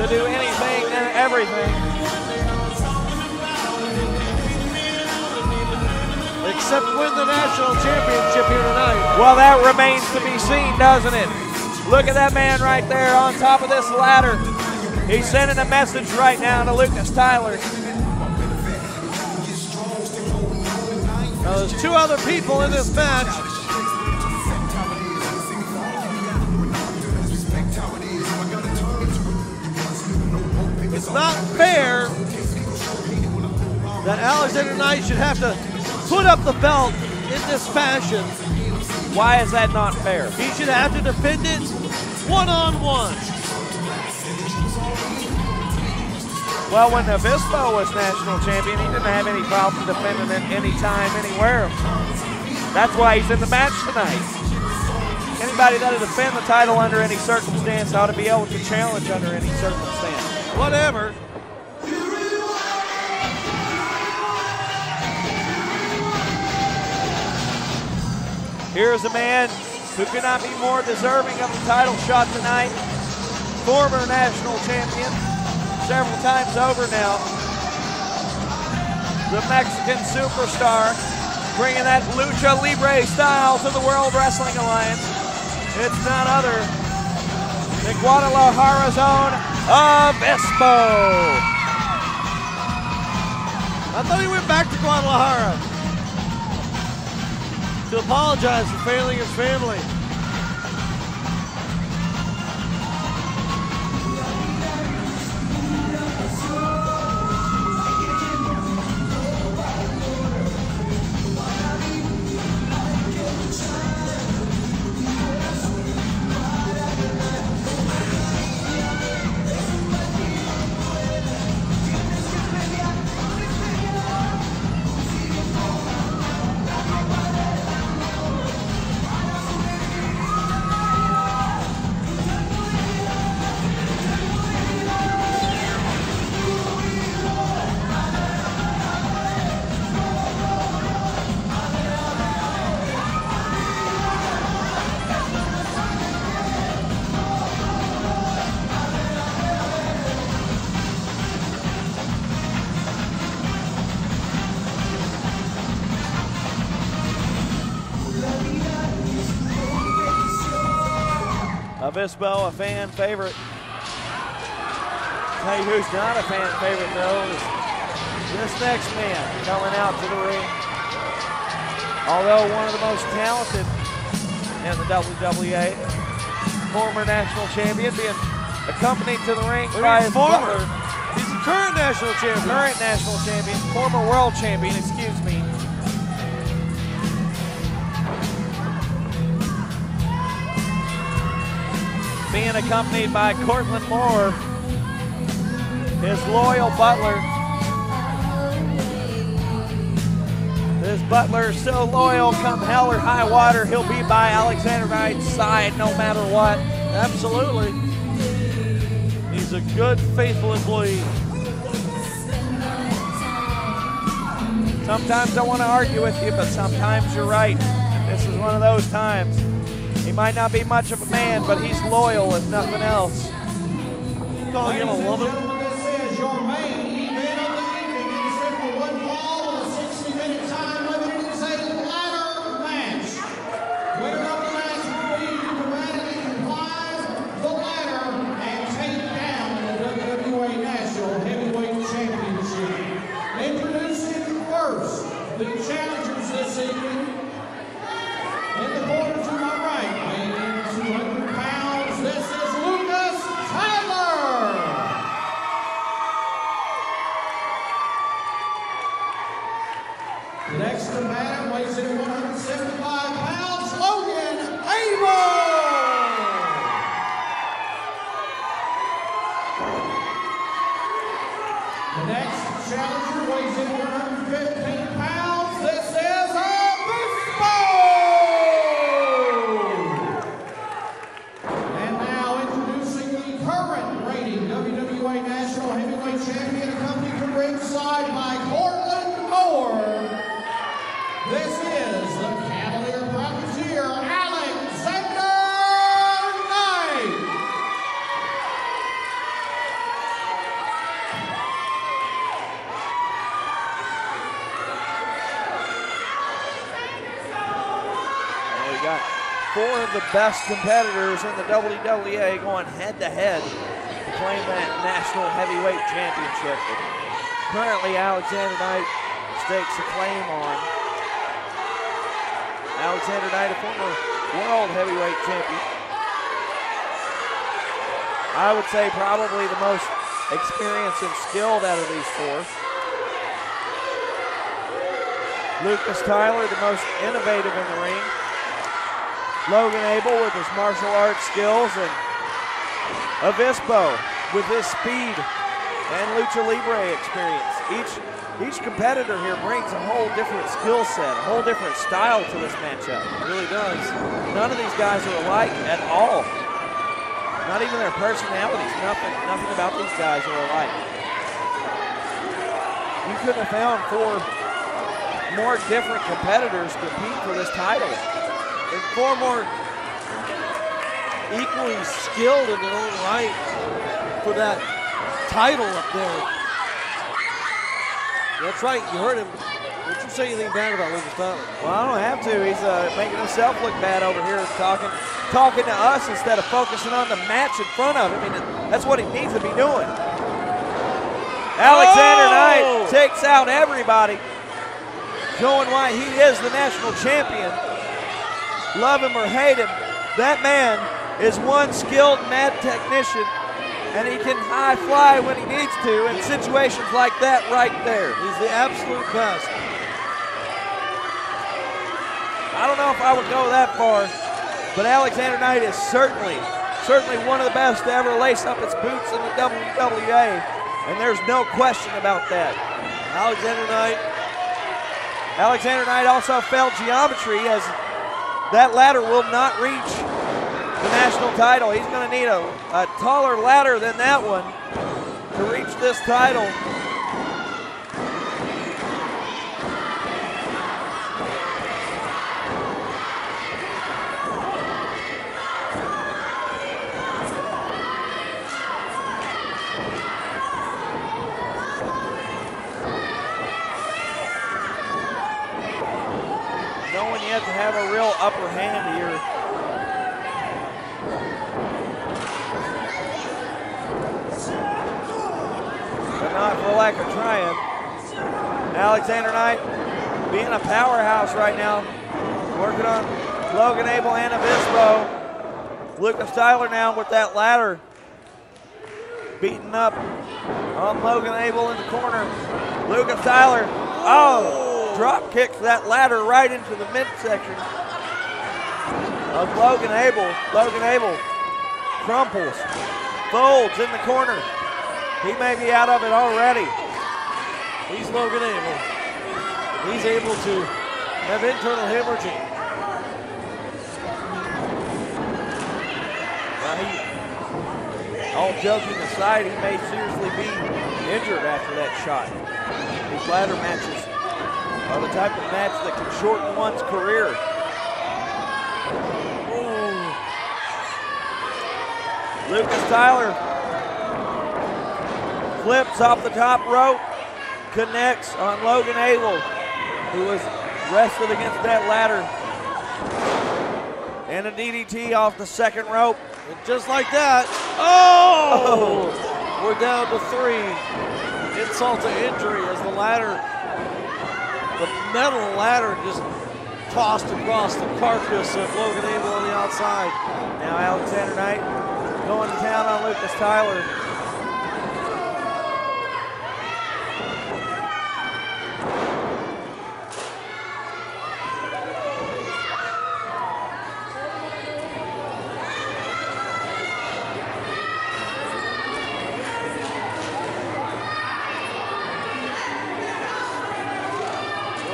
to do anything and everything. Except win the national championship here tonight. Well, that remains to be seen, doesn't it? Look at that man right there on top of this ladder. He's sending a message right now to Lucas Tyler. Now there's two other people in this match. It's not fair that Alexander Knight should have to put up the belt in this fashion. Why is that not fair? He should have to defend it one-on-one. Well, when Avispo was national champion, he didn't have any problem defending it any time, anywhere. That's why he's in the match tonight. Anybody that'll defend the title under any circumstance ought to be able to challenge under any circumstance. Whatever. Here's a man who could not be more deserving of the title shot tonight. Former national champion, several times over now. The Mexican superstar, bringing that Lucha Libre style to the World Wrestling Alliance. It's none other than Guadalajara's own Avispo. I thought he went back to Guadalajara to apologize for failing his family. Avispo, a fan favorite. Hey, who's not a fan favorite though is this next man coming out to the ring. Although one of the most talented in the W W A, former national champion, being accompanied to the ring by his former. He's the current national champion. Current national champion, former world champion, excuse me. Being accompanied by Cortland Moore, his loyal butler. His butler so loyal, come hell or high water, he'll be by Alexander Knight's side no matter what. Absolutely. He's a good, faithful employee. Sometimes I want to argue with you, but sometimes you're right. This is one of those times. He might not be much of a man, but he's loyal if nothing else. Oh, you're gonna love him. The best competitors in the W W A going head-to-head to claim that National Heavyweight Championship. Currently, Alexander Knight stakes a claim on. Alexander Knight, a former World Heavyweight Champion. I would say probably the most experienced and skilled out of these four. Lucas Tyler, the most innovative in the ring. Logan Abell with his martial arts skills, and Avispo with his speed and Lucha Libre experience. Each, each competitor here brings a whole different skill set, a whole different style to this matchup. It really does. None of these guys are alike at all. Not even their personalities. Nothing, nothing about these guys are alike. You couldn't have found four more different competitors compete for this title. And four more equally skilled in their own right for that title up there. That's right, you heard him. Don't you say anything bad about Lucas Tyler? Well, I don't have to. He's uh, making himself look bad over here, talking, talking to us instead of focusing on the match in front of him. I mean, that's what he needs to be doing. Alexander oh! Knight takes out everybody, showing why he is the national champion. Love him or hate him, that man is one skilled mad technician, and he can high fly when he needs to in situations like that right there. He's the absolute best. I don't know if I would go that far, but Alexander Knight is certainly, certainly one of the best to ever lace up its boots in the W W A, and there's no question about that. Alexander Knight. Alexander Knight also failed geometry, as that ladder will not reach the national title. He's gonna need a, a taller ladder than that one to reach this title. Upper hand here. But not for lack of trying. Alexander Knight being a powerhouse right now, working on Logan Abell and Avispo. Lucas Tyler now with that ladder, beating up on Logan Abell in the corner. Lucas Tyler, oh, drop kicks that ladder right into the midsection of Logan Abell. Logan Abell crumples, folds in the corner. He may be out of it already. He's Logan Abell. He's able to have internal hemorrhaging. Now he, all joking aside, he may seriously be injured after that shot. These ladder matches are the type of match that can shorten one's career. Lucas Tyler flips off the top rope, connects on Logan Abell, who was wrestled against that ladder. And a D D T off the second rope. And just like that, oh! oh! We're down to three. Insult to injury as the ladder, the metal ladder just tossed across the carcass of Logan Abell on the outside. Now Alexander Knight going to town on Lucas Tyler.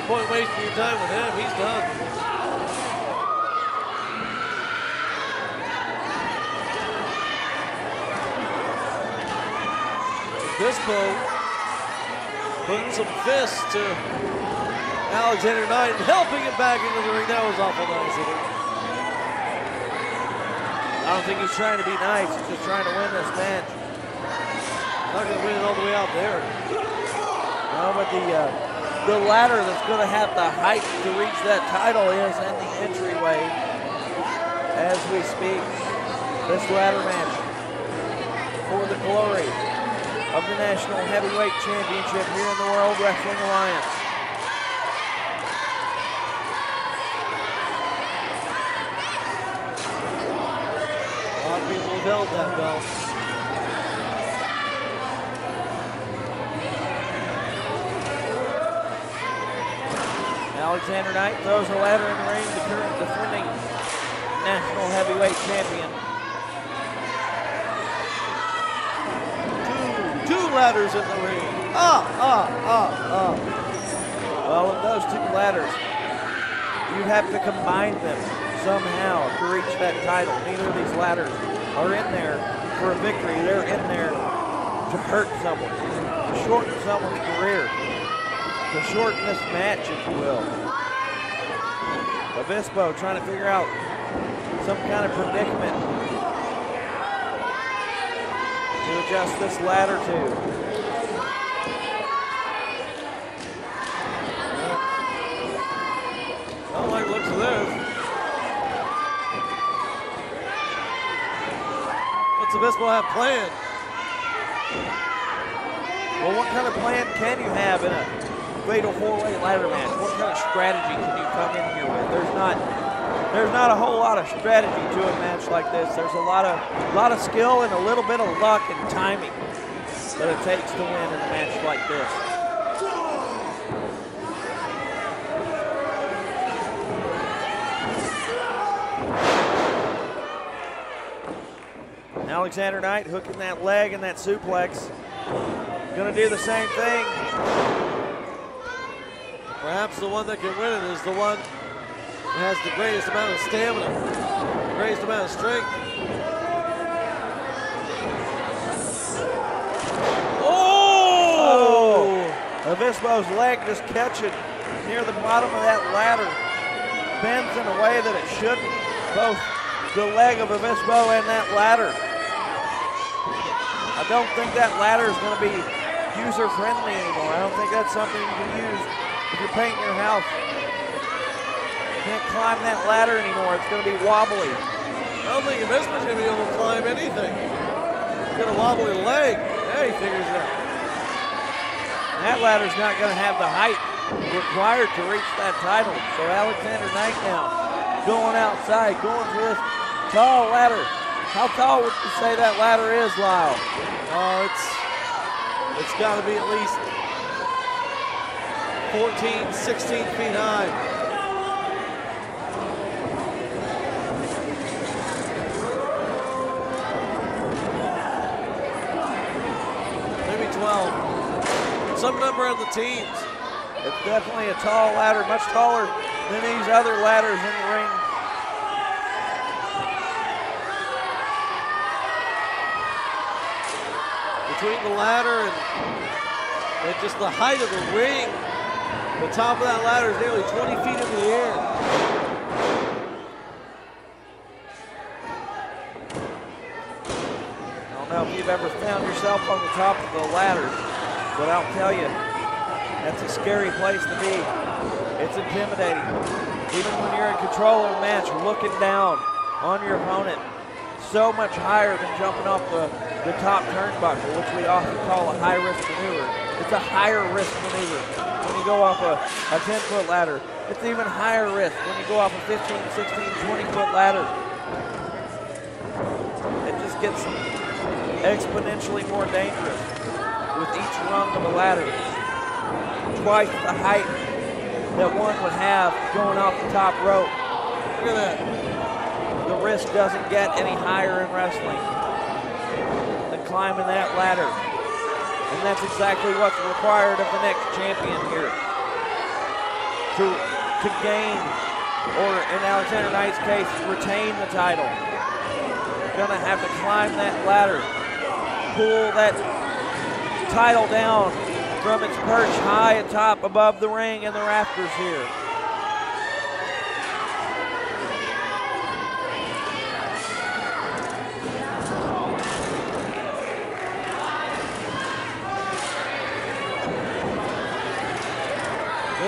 Point wasting your time with him, he's done. Avispo putting some fists to Alexander Knight, helping him back into the ring. That was awful nice of him. I don't think he's trying to be nice, he's just trying to win this match. He's not gonna win it all the way out there. No, but the uh, The ladder that's going to have the height to reach that title is at the entryway as we speak. This ladder match for the glory of the National Heavyweight Championship here in the World Wrestling Alliance. A lot of people have held that belt. Alexander Knight throws a ladder in the ring, the current defending National Heavyweight Champion. Two, two ladders in the ring. Ah, ah, ah, ah. Well, with those two ladders, you have to combine them somehow to reach that title. Neither of these ladders are in there for a victory. They're in there to hurt someone, to shorten someone's career. To shorten this match, if you will. Avispo trying to figure out some kind of predicament to adjust this ladder to. I don't like the looks of this. What's Avispo have planned? Well, what kind of plan can you have in a fatal four-way ladder match? What kind of strategy can you come in here with? There's not, there's not a whole lot of strategy to a match like this. There's a lot of, a lot of skill and a little bit of luck and timing that it takes to win in a match like this. And Alexander Knight hooking that leg and that suplex. Gonna do the same thing. Perhaps the one that can win it is the one that has the greatest amount of stamina, the greatest amount of strength. Oh! oh! Avispo's leg just catching near the bottom of that ladder. Bends in a way that it shouldn't. Both the leg of Avispo and that ladder. I don't think that ladder is going to be user-friendly anymore. I don't think that's something you can use if you're painting your house. You can't climb that ladder anymore. It's going to be wobbly. I don't think Avispo's going to be able to climb anything. He's got a wobbly leg. There he figures it out. And that ladder's not going to have the height required to reach that title. So Alexander Knight now going outside, going for this tall ladder. How tall would you say that ladder is, Lyle? Oh, it's it's got to be at least fourteen, sixteen feet high. Maybe twelve. Some number of the teams. It's definitely a tall ladder, much taller than these other ladders in the ring. Between the ladder and, and just the height of the ring, the top of that ladder is nearly twenty feet in the air. I don't know if you've ever found yourself on the top of the ladder, but I'll tell you, that's a scary place to be. It's intimidating. Even when you're in control of a match, looking down on your opponent, so much higher than jumping off the, the top turnbuckle, which we often call a high-risk maneuver. It's a higher-risk maneuver when you go off a ten-foot ladder. It's even higher risk when you go off a fifteen, sixteen, twenty-foot ladder. It just gets exponentially more dangerous with each rung of the ladder. Twice the height that one would have going off the top rope. Look at that. The risk doesn't get any higher in wrestling than climbing that ladder. And that's exactly what's required of the next champion here. To, to gain, or in Alexander Knight's case, retain the title. You're gonna have to climb that ladder, pull that title down from its perch high atop above the ring and the rafters here.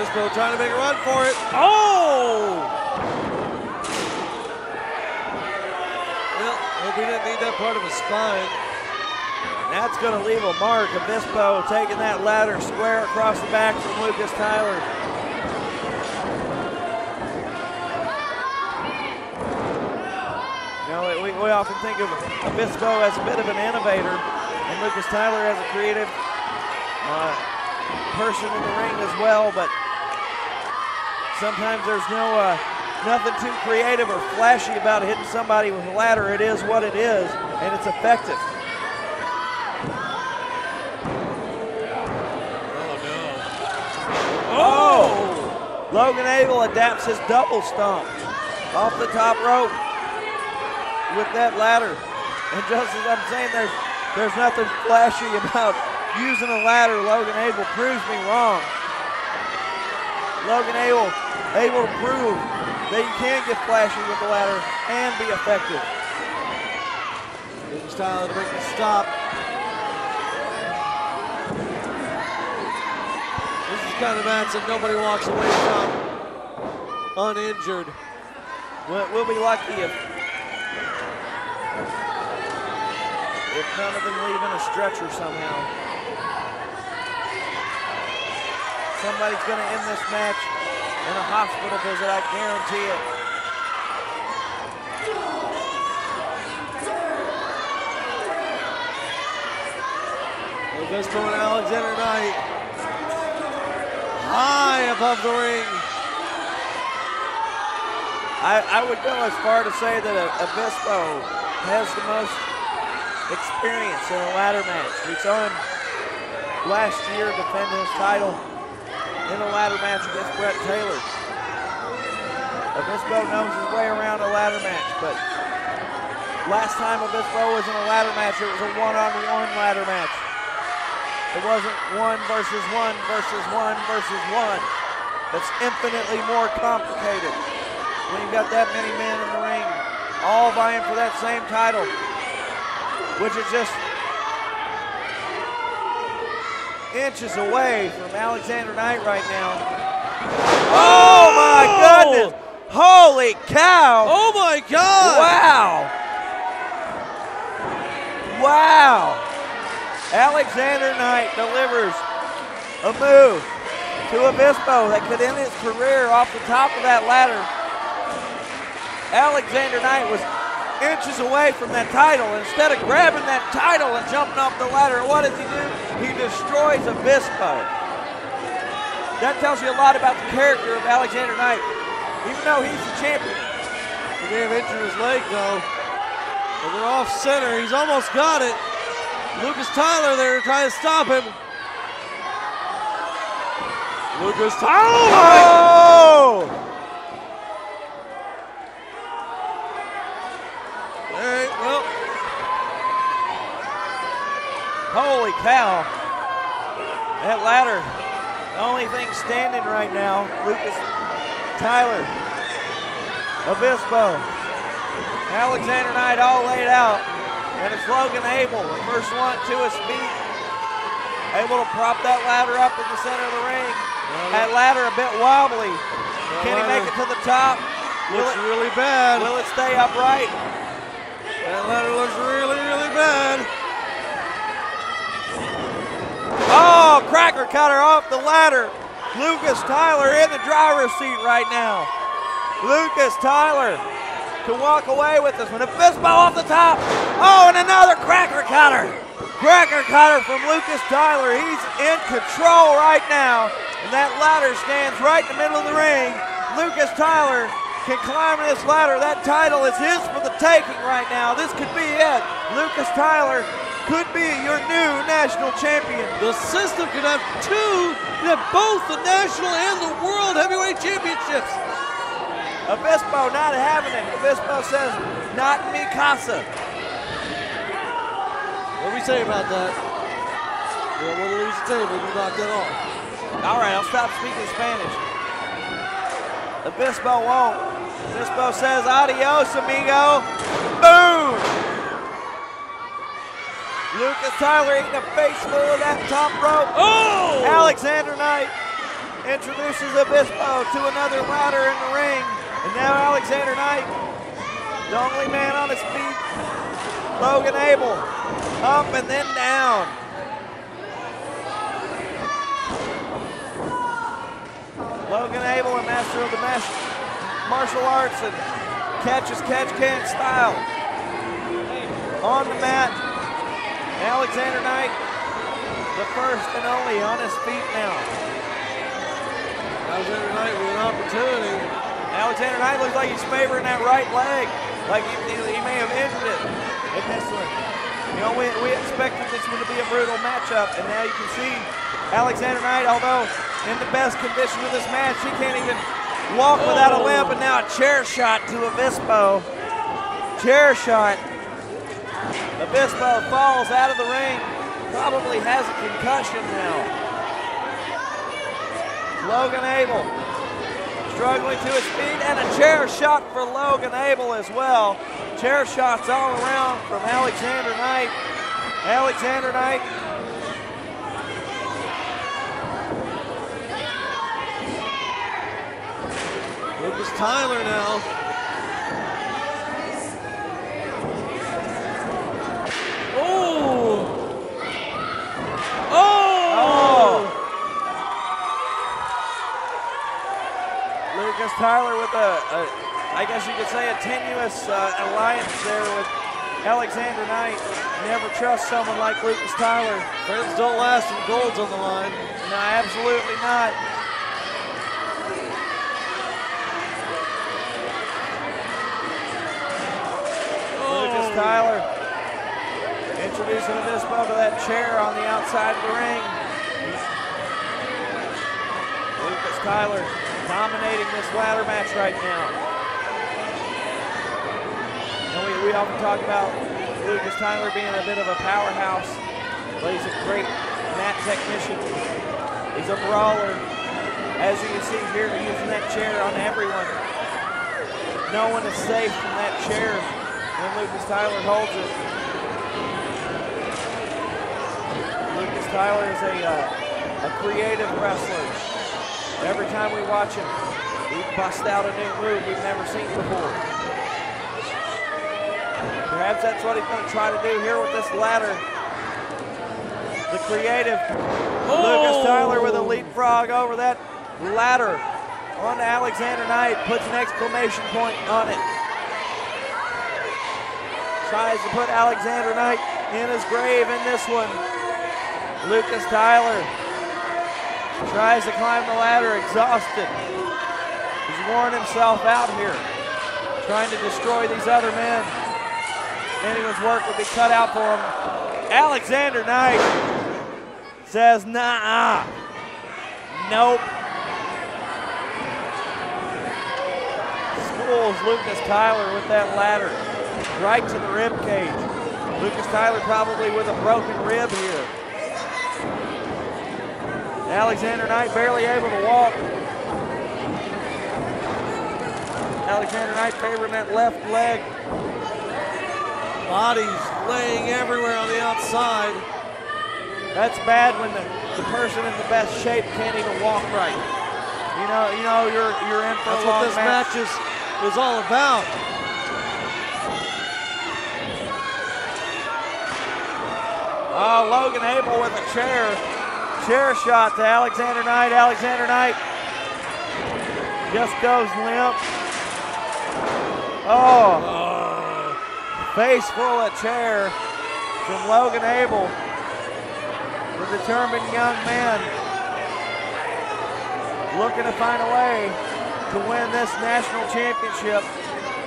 Avispo trying to make a run for it. Oh! Well, hope he didn't need that part of his spine. That's gonna leave a mark. Avispo taking that ladder square across the back from Lucas Tyler. You know, we, we often think of Avispo as a bit of an innovator and Lucas Tyler as a creative uh, person in the ring as well, but sometimes there's no uh, nothing too creative or flashy about hitting somebody with a ladder. It is what it is, and it's effective. Logan Abell adapts his double stomp off the top rope with that ladder. And just as I'm saying, there's, there's nothing flashy about using a ladder. Logan Abell proves me wrong. Logan Abell able to prove that you can get flashy with the ladder and be effective. Lucas Tyler to make the stop. Kind of match that nobody walks away from uninjured. We'll, we'll be lucky if, if none of them leave in a stretcher somehow. Somebody's gonna end this match in a hospital visit, I guarantee it. Avispo and Alexander Knight high above the ring. I, I would go as far to say that Avispo has the most experience in a ladder match. We saw him last year defend his title in a ladder match against Brett Taylor. Avispo knows his way around a ladder match, but last time Avispo was in a ladder match, it was a one-on-one ladder match. It wasn't one versus one versus one versus one. That's infinitely more complicated when you've got that many men in the ring, all vying for that same title, which is just inches away from Alexander Knight right now. Oh my goodness! Holy cow! Oh my God! Wow! Wow! Alexander Knight delivers a move to Avispo that could end his career off the top of that ladder. Alexander Knight was inches away from that title. Instead of grabbing that title and jumping off the ladder, what does he do? He destroys Avispo. That tells you a lot about the character of Alexander Knight, even though he's the champion. He may have injured his leg though, but they're off center. He's almost got it. Lucas Tyler there trying to stop him. Lucas Tyler. Oh! All right, well. Holy cow. That ladder, the only thing standing right now, Lucas Tyler, Avispo, Alexander Knight all laid out. And it's Logan Abell, the first one to his feet. Able to prop that ladder up in the center of the ring. Well, that ladder a bit wobbly. Can he make it to the top? Looks it, really bad. Will it stay upright? That ladder looks really, really bad. Oh, cracker cutter off the ladder. Lucas Tyler in the driver's seat right now. Lucas Tyler to walk away with this one. Avispo off the top. Oh, and another cracker cutter. Cracker cutter from Lucas Tyler. He's in control right now. And that ladder stands right in the middle of the ring. Lucas Tyler can climb this ladder. That title is his for the taking right now. This could be it. Lucas Tyler could be your new national champion. The system could have two, could have both the national and the world heavyweight championships. Avispo not having it. Avispo says, not mi casa. What do we say about that? We'll, we'll lose the table, we knocked that off. All right, I'll stop speaking Spanish. Avispo won't. Avispo says, adios, amigo. Boom! Lucas Tyler eating a face full of that top rope. Oh! Alexander Knight introduces Avispo to another ladder in the ring. And now Alexander Knight, the only man on his feet. Logan Abell, up and then down. Logan Abell, a master of the martial arts and catch as catch can style. On the mat. Alexander Knight, the first and only on his feet now. Alexander Knight with an opportunity. Alexander Knight looks like he's favoring that right leg. Like he, he may have injured it in this one. You know, we, we expected this one to be a brutal matchup, and now you can see Alexander Knight, although in the best condition of this match, he can't even walk oh. without a limp, and now a chair shot to Avispo. Chair shot. Avispo falls out of the ring. Probably has a concussion now. Logan Abell struggling to his feet, and a chair shot for Logan Abell as well. Chair shots all around from Alexander Knight. Alexander Knight. Lucas Tyler now. Tyler with a, a, I guess you could say, a tenuous uh, alliance there with Alexander Knight. Never trust someone like Lucas Tyler. Friends don't last when gold's on the line. No, absolutely not. Oh. Lucas Tyler introducing Avispo to that chair on the outside of the ring. Lucas Tyler dominating this ladder match right now. And we, we often talk about Lucas Tyler being a bit of a powerhouse, but he's a great mat technician. He's a brawler. As you can see here, using that chair on everyone. No one is safe from that chair when Lucas Tyler holds it. Lucas Tyler is a, uh, a creative wrestler. Every time we watch him, he busts out a new move we've never seen before. Perhaps that's what he's going to try to do here with this ladder. The creative oh. Lucas Tyler with a leapfrog over that ladder onto Alexander Knight, puts an exclamation point on it. Tries to put Alexander Knight in his grave in this one. Lucas Tyler tries to climb the ladder, exhausted. He's worn himself out here, trying to destroy these other men. Anyone's work would be cut out for him. Alexander Knight says, nah-uh. Nope. Schools Lucas Tyler with that ladder, right to the rib cage. Lucas Tyler probably with a broken rib here. Alexander Knight barely able to walk. Alexander Knight favoring that left leg. Bodies laying everywhere on the outside. That's bad when the, the person in the best shape can't even walk right. You know, you know, you're you're in for a long match. That's what this match is, is all about. Oh, Logan Abell with a chair. Chair shot to Alexander Knight. Alexander Knight just goes limp. Oh, oh. Face full of chair from Logan Abell, the determined young man looking to find a way to win this national championship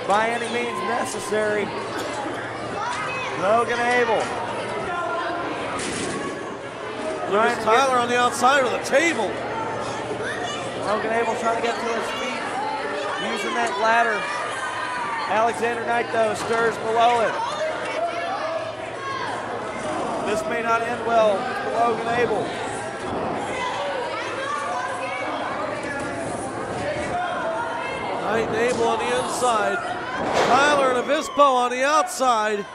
by any means necessary. Logan Abell. Lucas Tyler on the outside with a table. Logan Abell trying to get to his feet using that ladder. Alexander Knight, though, stirs below it. This may not end well for Logan Abell. Knight and Abell on the inside. Tyler and Avispo on the outside.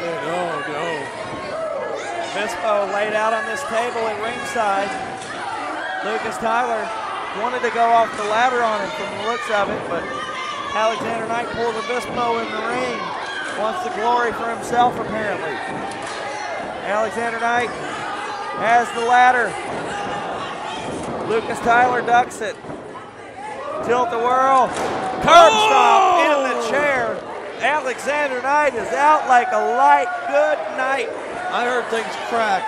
Oh, no. Avispo laid out on this table at ringside. Lucas Tyler wanted to go off the ladder on him from the looks of it, but Alexander Knight pulled Avispo in the ring. Wants the glory for himself, apparently. Alexander Knight has the ladder. Lucas Tyler ducks it. Tilt the whirl. Curb oh! stop in the chair. Alexander Knight is out like a light. Good night. I heard things crack.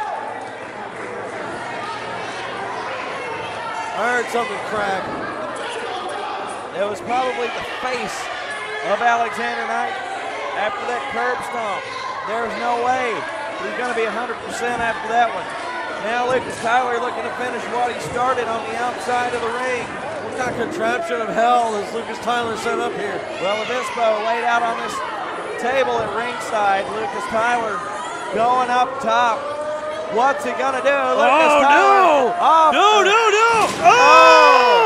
I heard something crack. It was probably the face of Alexander Knight after that curb stomp. There's no way he's gonna be one hundred percent after that one. Now Lucas Tyler looking to finish what he started on the outside of the ring. What kind of contraption of hell is Lucas Tyler set up here? Well, Avispo laid out on this table at ringside. Lucas Tyler going up top. What's he gonna do? Lucas oh, Tyler. No. No, no, no. Oh! oh!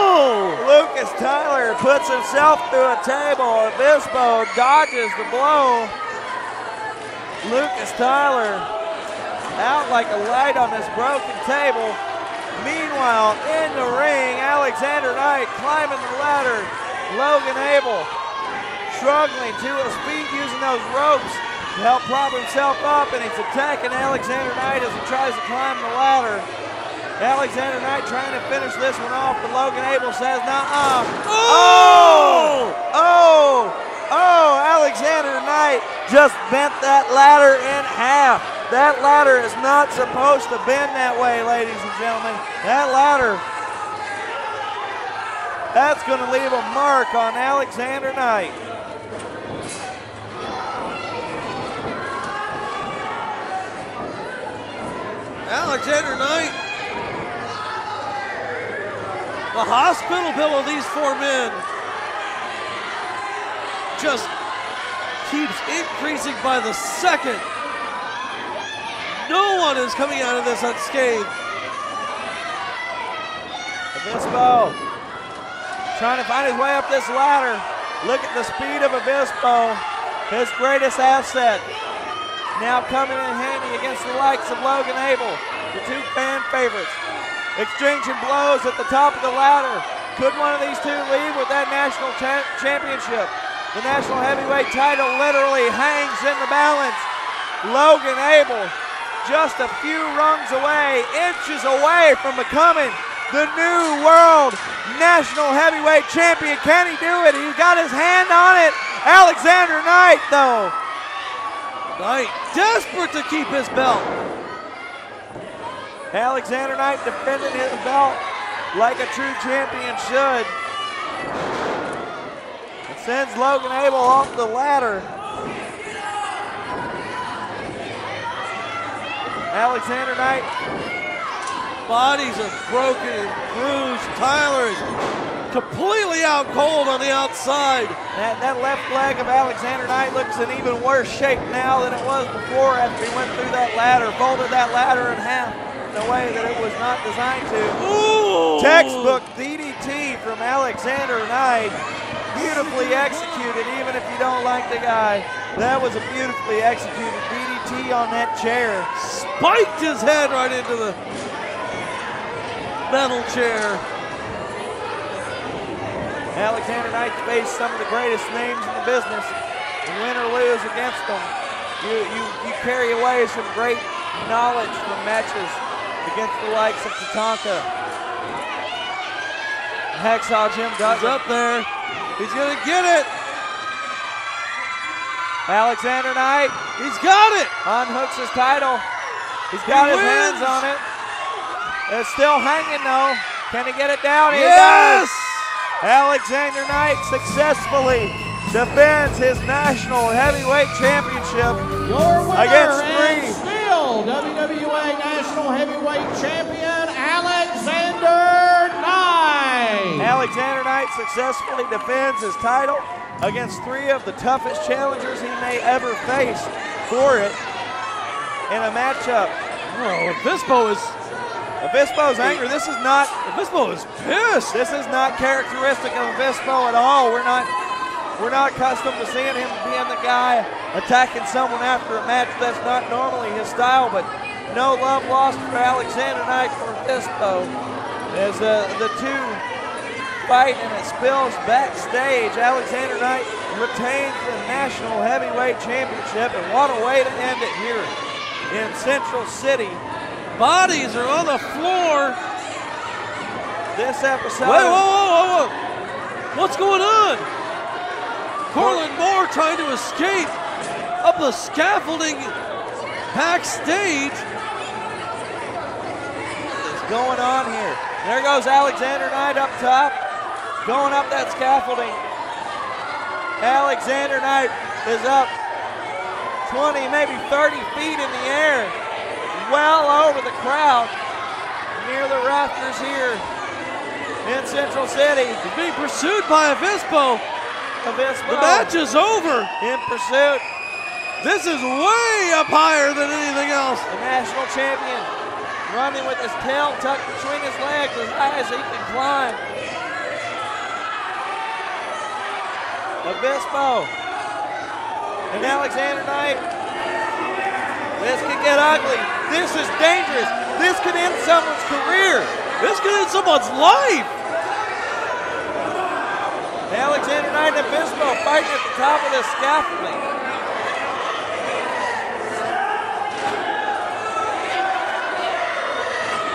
Lucas Tyler puts himself through a table. Avispo dodges the blow. Lucas Tyler out like a light on this broken table. Meanwhile, in the ring, Alexander Knight climbing the ladder. Logan Abell struggling to his feet using those ropes to help prop himself up, and he's attacking Alexander Knight as he tries to climb the ladder. Alexander Knight trying to finish this one off, but Logan Abell says, nuh-uh. Oh! oh! Oh! Oh! Alexander Knight just bent that ladder in half. That ladder is not supposed to bend that way, ladies and gentlemen. That ladder, that's gonna leave a mark on Alexander Knight. Alexander Knight, the hospital bill of these four men just keeps increasing by the second. No one is coming out of this unscathed. Avispo trying to find his way up this ladder. Look at the speed of Avispo, his greatest asset. Now coming in handy against the likes of Logan Abell, the two fan favorites. Exchanging blows at the top of the ladder. Could one of these two leave with that national cha championship? The national heavyweight title literally hangs in the balance. Logan Abell, just a few rungs away, inches away from becoming the new world national heavyweight champion. Can he do it? He's got his hand on it. Alexander Knight, though. Knight desperate to keep his belt. Alexander Knight defending his belt like a true champion should. It sends Logan Abell off the ladder. Alexander Knight. Bodies are broken and bruised. Tyler is completely out cold on the outside. That, that left leg of Alexander Knight looks in even worse shape now than it was before after he went through that ladder, folded that ladder in half in a way that it was not designed to. Ooh. Textbook D D T from Alexander Knight. Beautifully executed, even if you don't like the guy. That was a beautifully executed D D T on that chair. Spiked his head right into the metal chair. Alexander Knight faced some of the greatest names in the business. Win or lose against them, you, you, you carry away some great knowledge from matches against the likes of Tatanka. Hacksaw Jim Dutton. He's up there. He's going to get it. Alexander Knight. He's got it. Unhooks his title. He's got he his wins. hands on it. It's still hanging, though. Can he get it down? He yes! Does. Alexander Knight successfully defends his National Heavyweight Championship Your winner against three. And still W W A National Heavyweight Champion, Alexander Knight. Alexander Knight successfully defends his title against three of the toughest challengers he may ever face for it in a matchup. Oh, Avispo is... Avispo's angry. This is not... Avispo is pissed. This is not characteristic of Avispo at all. We're not... We're not accustomed to seeing him being the guy attacking someone after a match. That's not normally his style, but no love lost for Alexander Knight for Avispo. As uh, the two fight and it spills backstage, Alexander Knight retains the National Heavyweight Championship, and what a way to end it here in Central City. Bodies are on the floor. This episode... Wait, whoa, whoa, whoa, whoa. What's going on? Corlin Moore trying to escape up the scaffolding backstage. What's going on here? There goes Alexander Knight up top, going up that scaffolding. Alexander Knight is up twenty, maybe thirty feet in the air, well over the crowd, near the rafters here in Central City. He's being pursued by Avispo. Avispo. The match is over. In pursuit. This is way up higher than anything else. The national champion running with his tail tucked between his legs as high as he can climb. Avispo and Alexander Knight. This could get ugly. This is dangerous. This could end someone's career. This could end someone's life. Alexander Knight and Avispo fighting at the top of this scaffolding.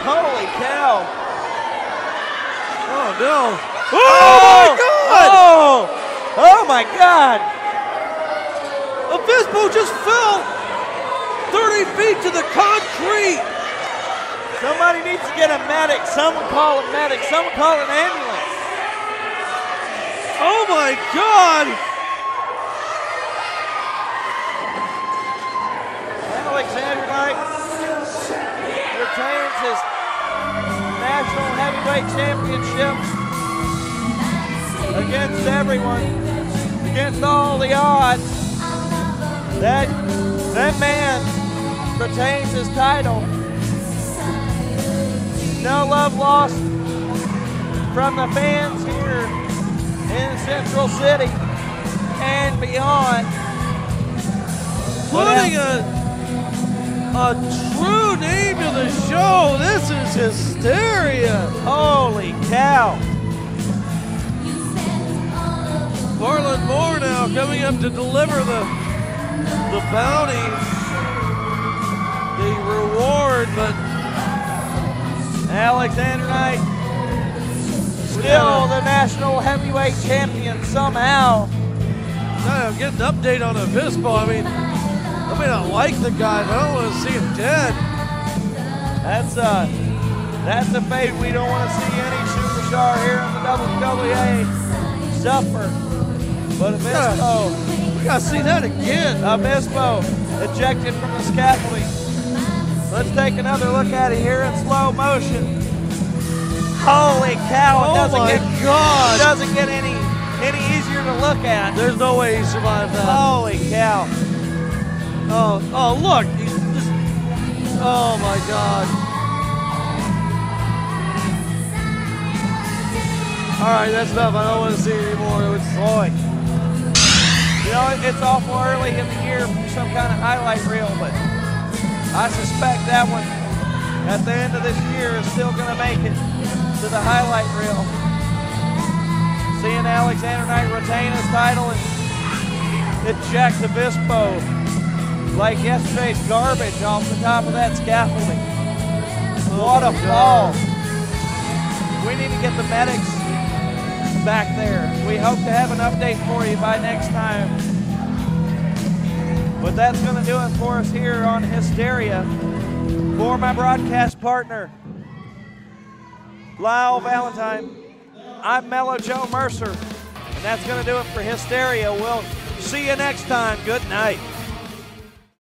Holy cow. Oh no. Oh, oh my God! Oh, oh my God! Avispo just fell thirty feet to the concrete. Somebody needs to get a medic. Someone call a medic. Someone call an ambulance. Oh my God! Alexander Knight retains his National Heavyweight Championship against everyone, against all the odds. That, that man retains his title. No love lost from the fans here in Central City and beyond. Putting a, a true name to the show. This is Hysteria. Holy cow. Marlon Moore now coming up to deliver the, the bounty, the reward, but Alexander Knight still the National Heavyweight Champion somehow. I'm getting an update on Avispo. I mean, I may not like the guy, but I don't want to see him dead. That's a, that's a fate we don't want to see any superstar here in the W W A suffer. But Avispo, we gotta see that again. Avispo ejected from the scaffolding. Let's take another look at it here in slow motion. Holy cow, it doesn't, oh my get, God. It doesn't get any any easier to look at. There's no way he survived that. Holy cow. Oh, oh look. He's just, oh my God. All right, that's enough. I don't want to see it anymore. It was, boy. You know, it's awful early in the year for some kind of highlight reel, but I suspect that one at the end of this year is still going to make it to the highlight reel. Seeing Alexander Knight retain his title and eject Avispo like yesterday's garbage off the top of that scaffolding. What a fall. We need to get the medics back there. We hope to have an update for you by next time. But that's going to do it for us here on Hysteria. For my broadcast partner, Lyle Valentine, I'm Mellow Joe Mercer, and that's going to do it for Hysteria. We'll see you next time. Good night.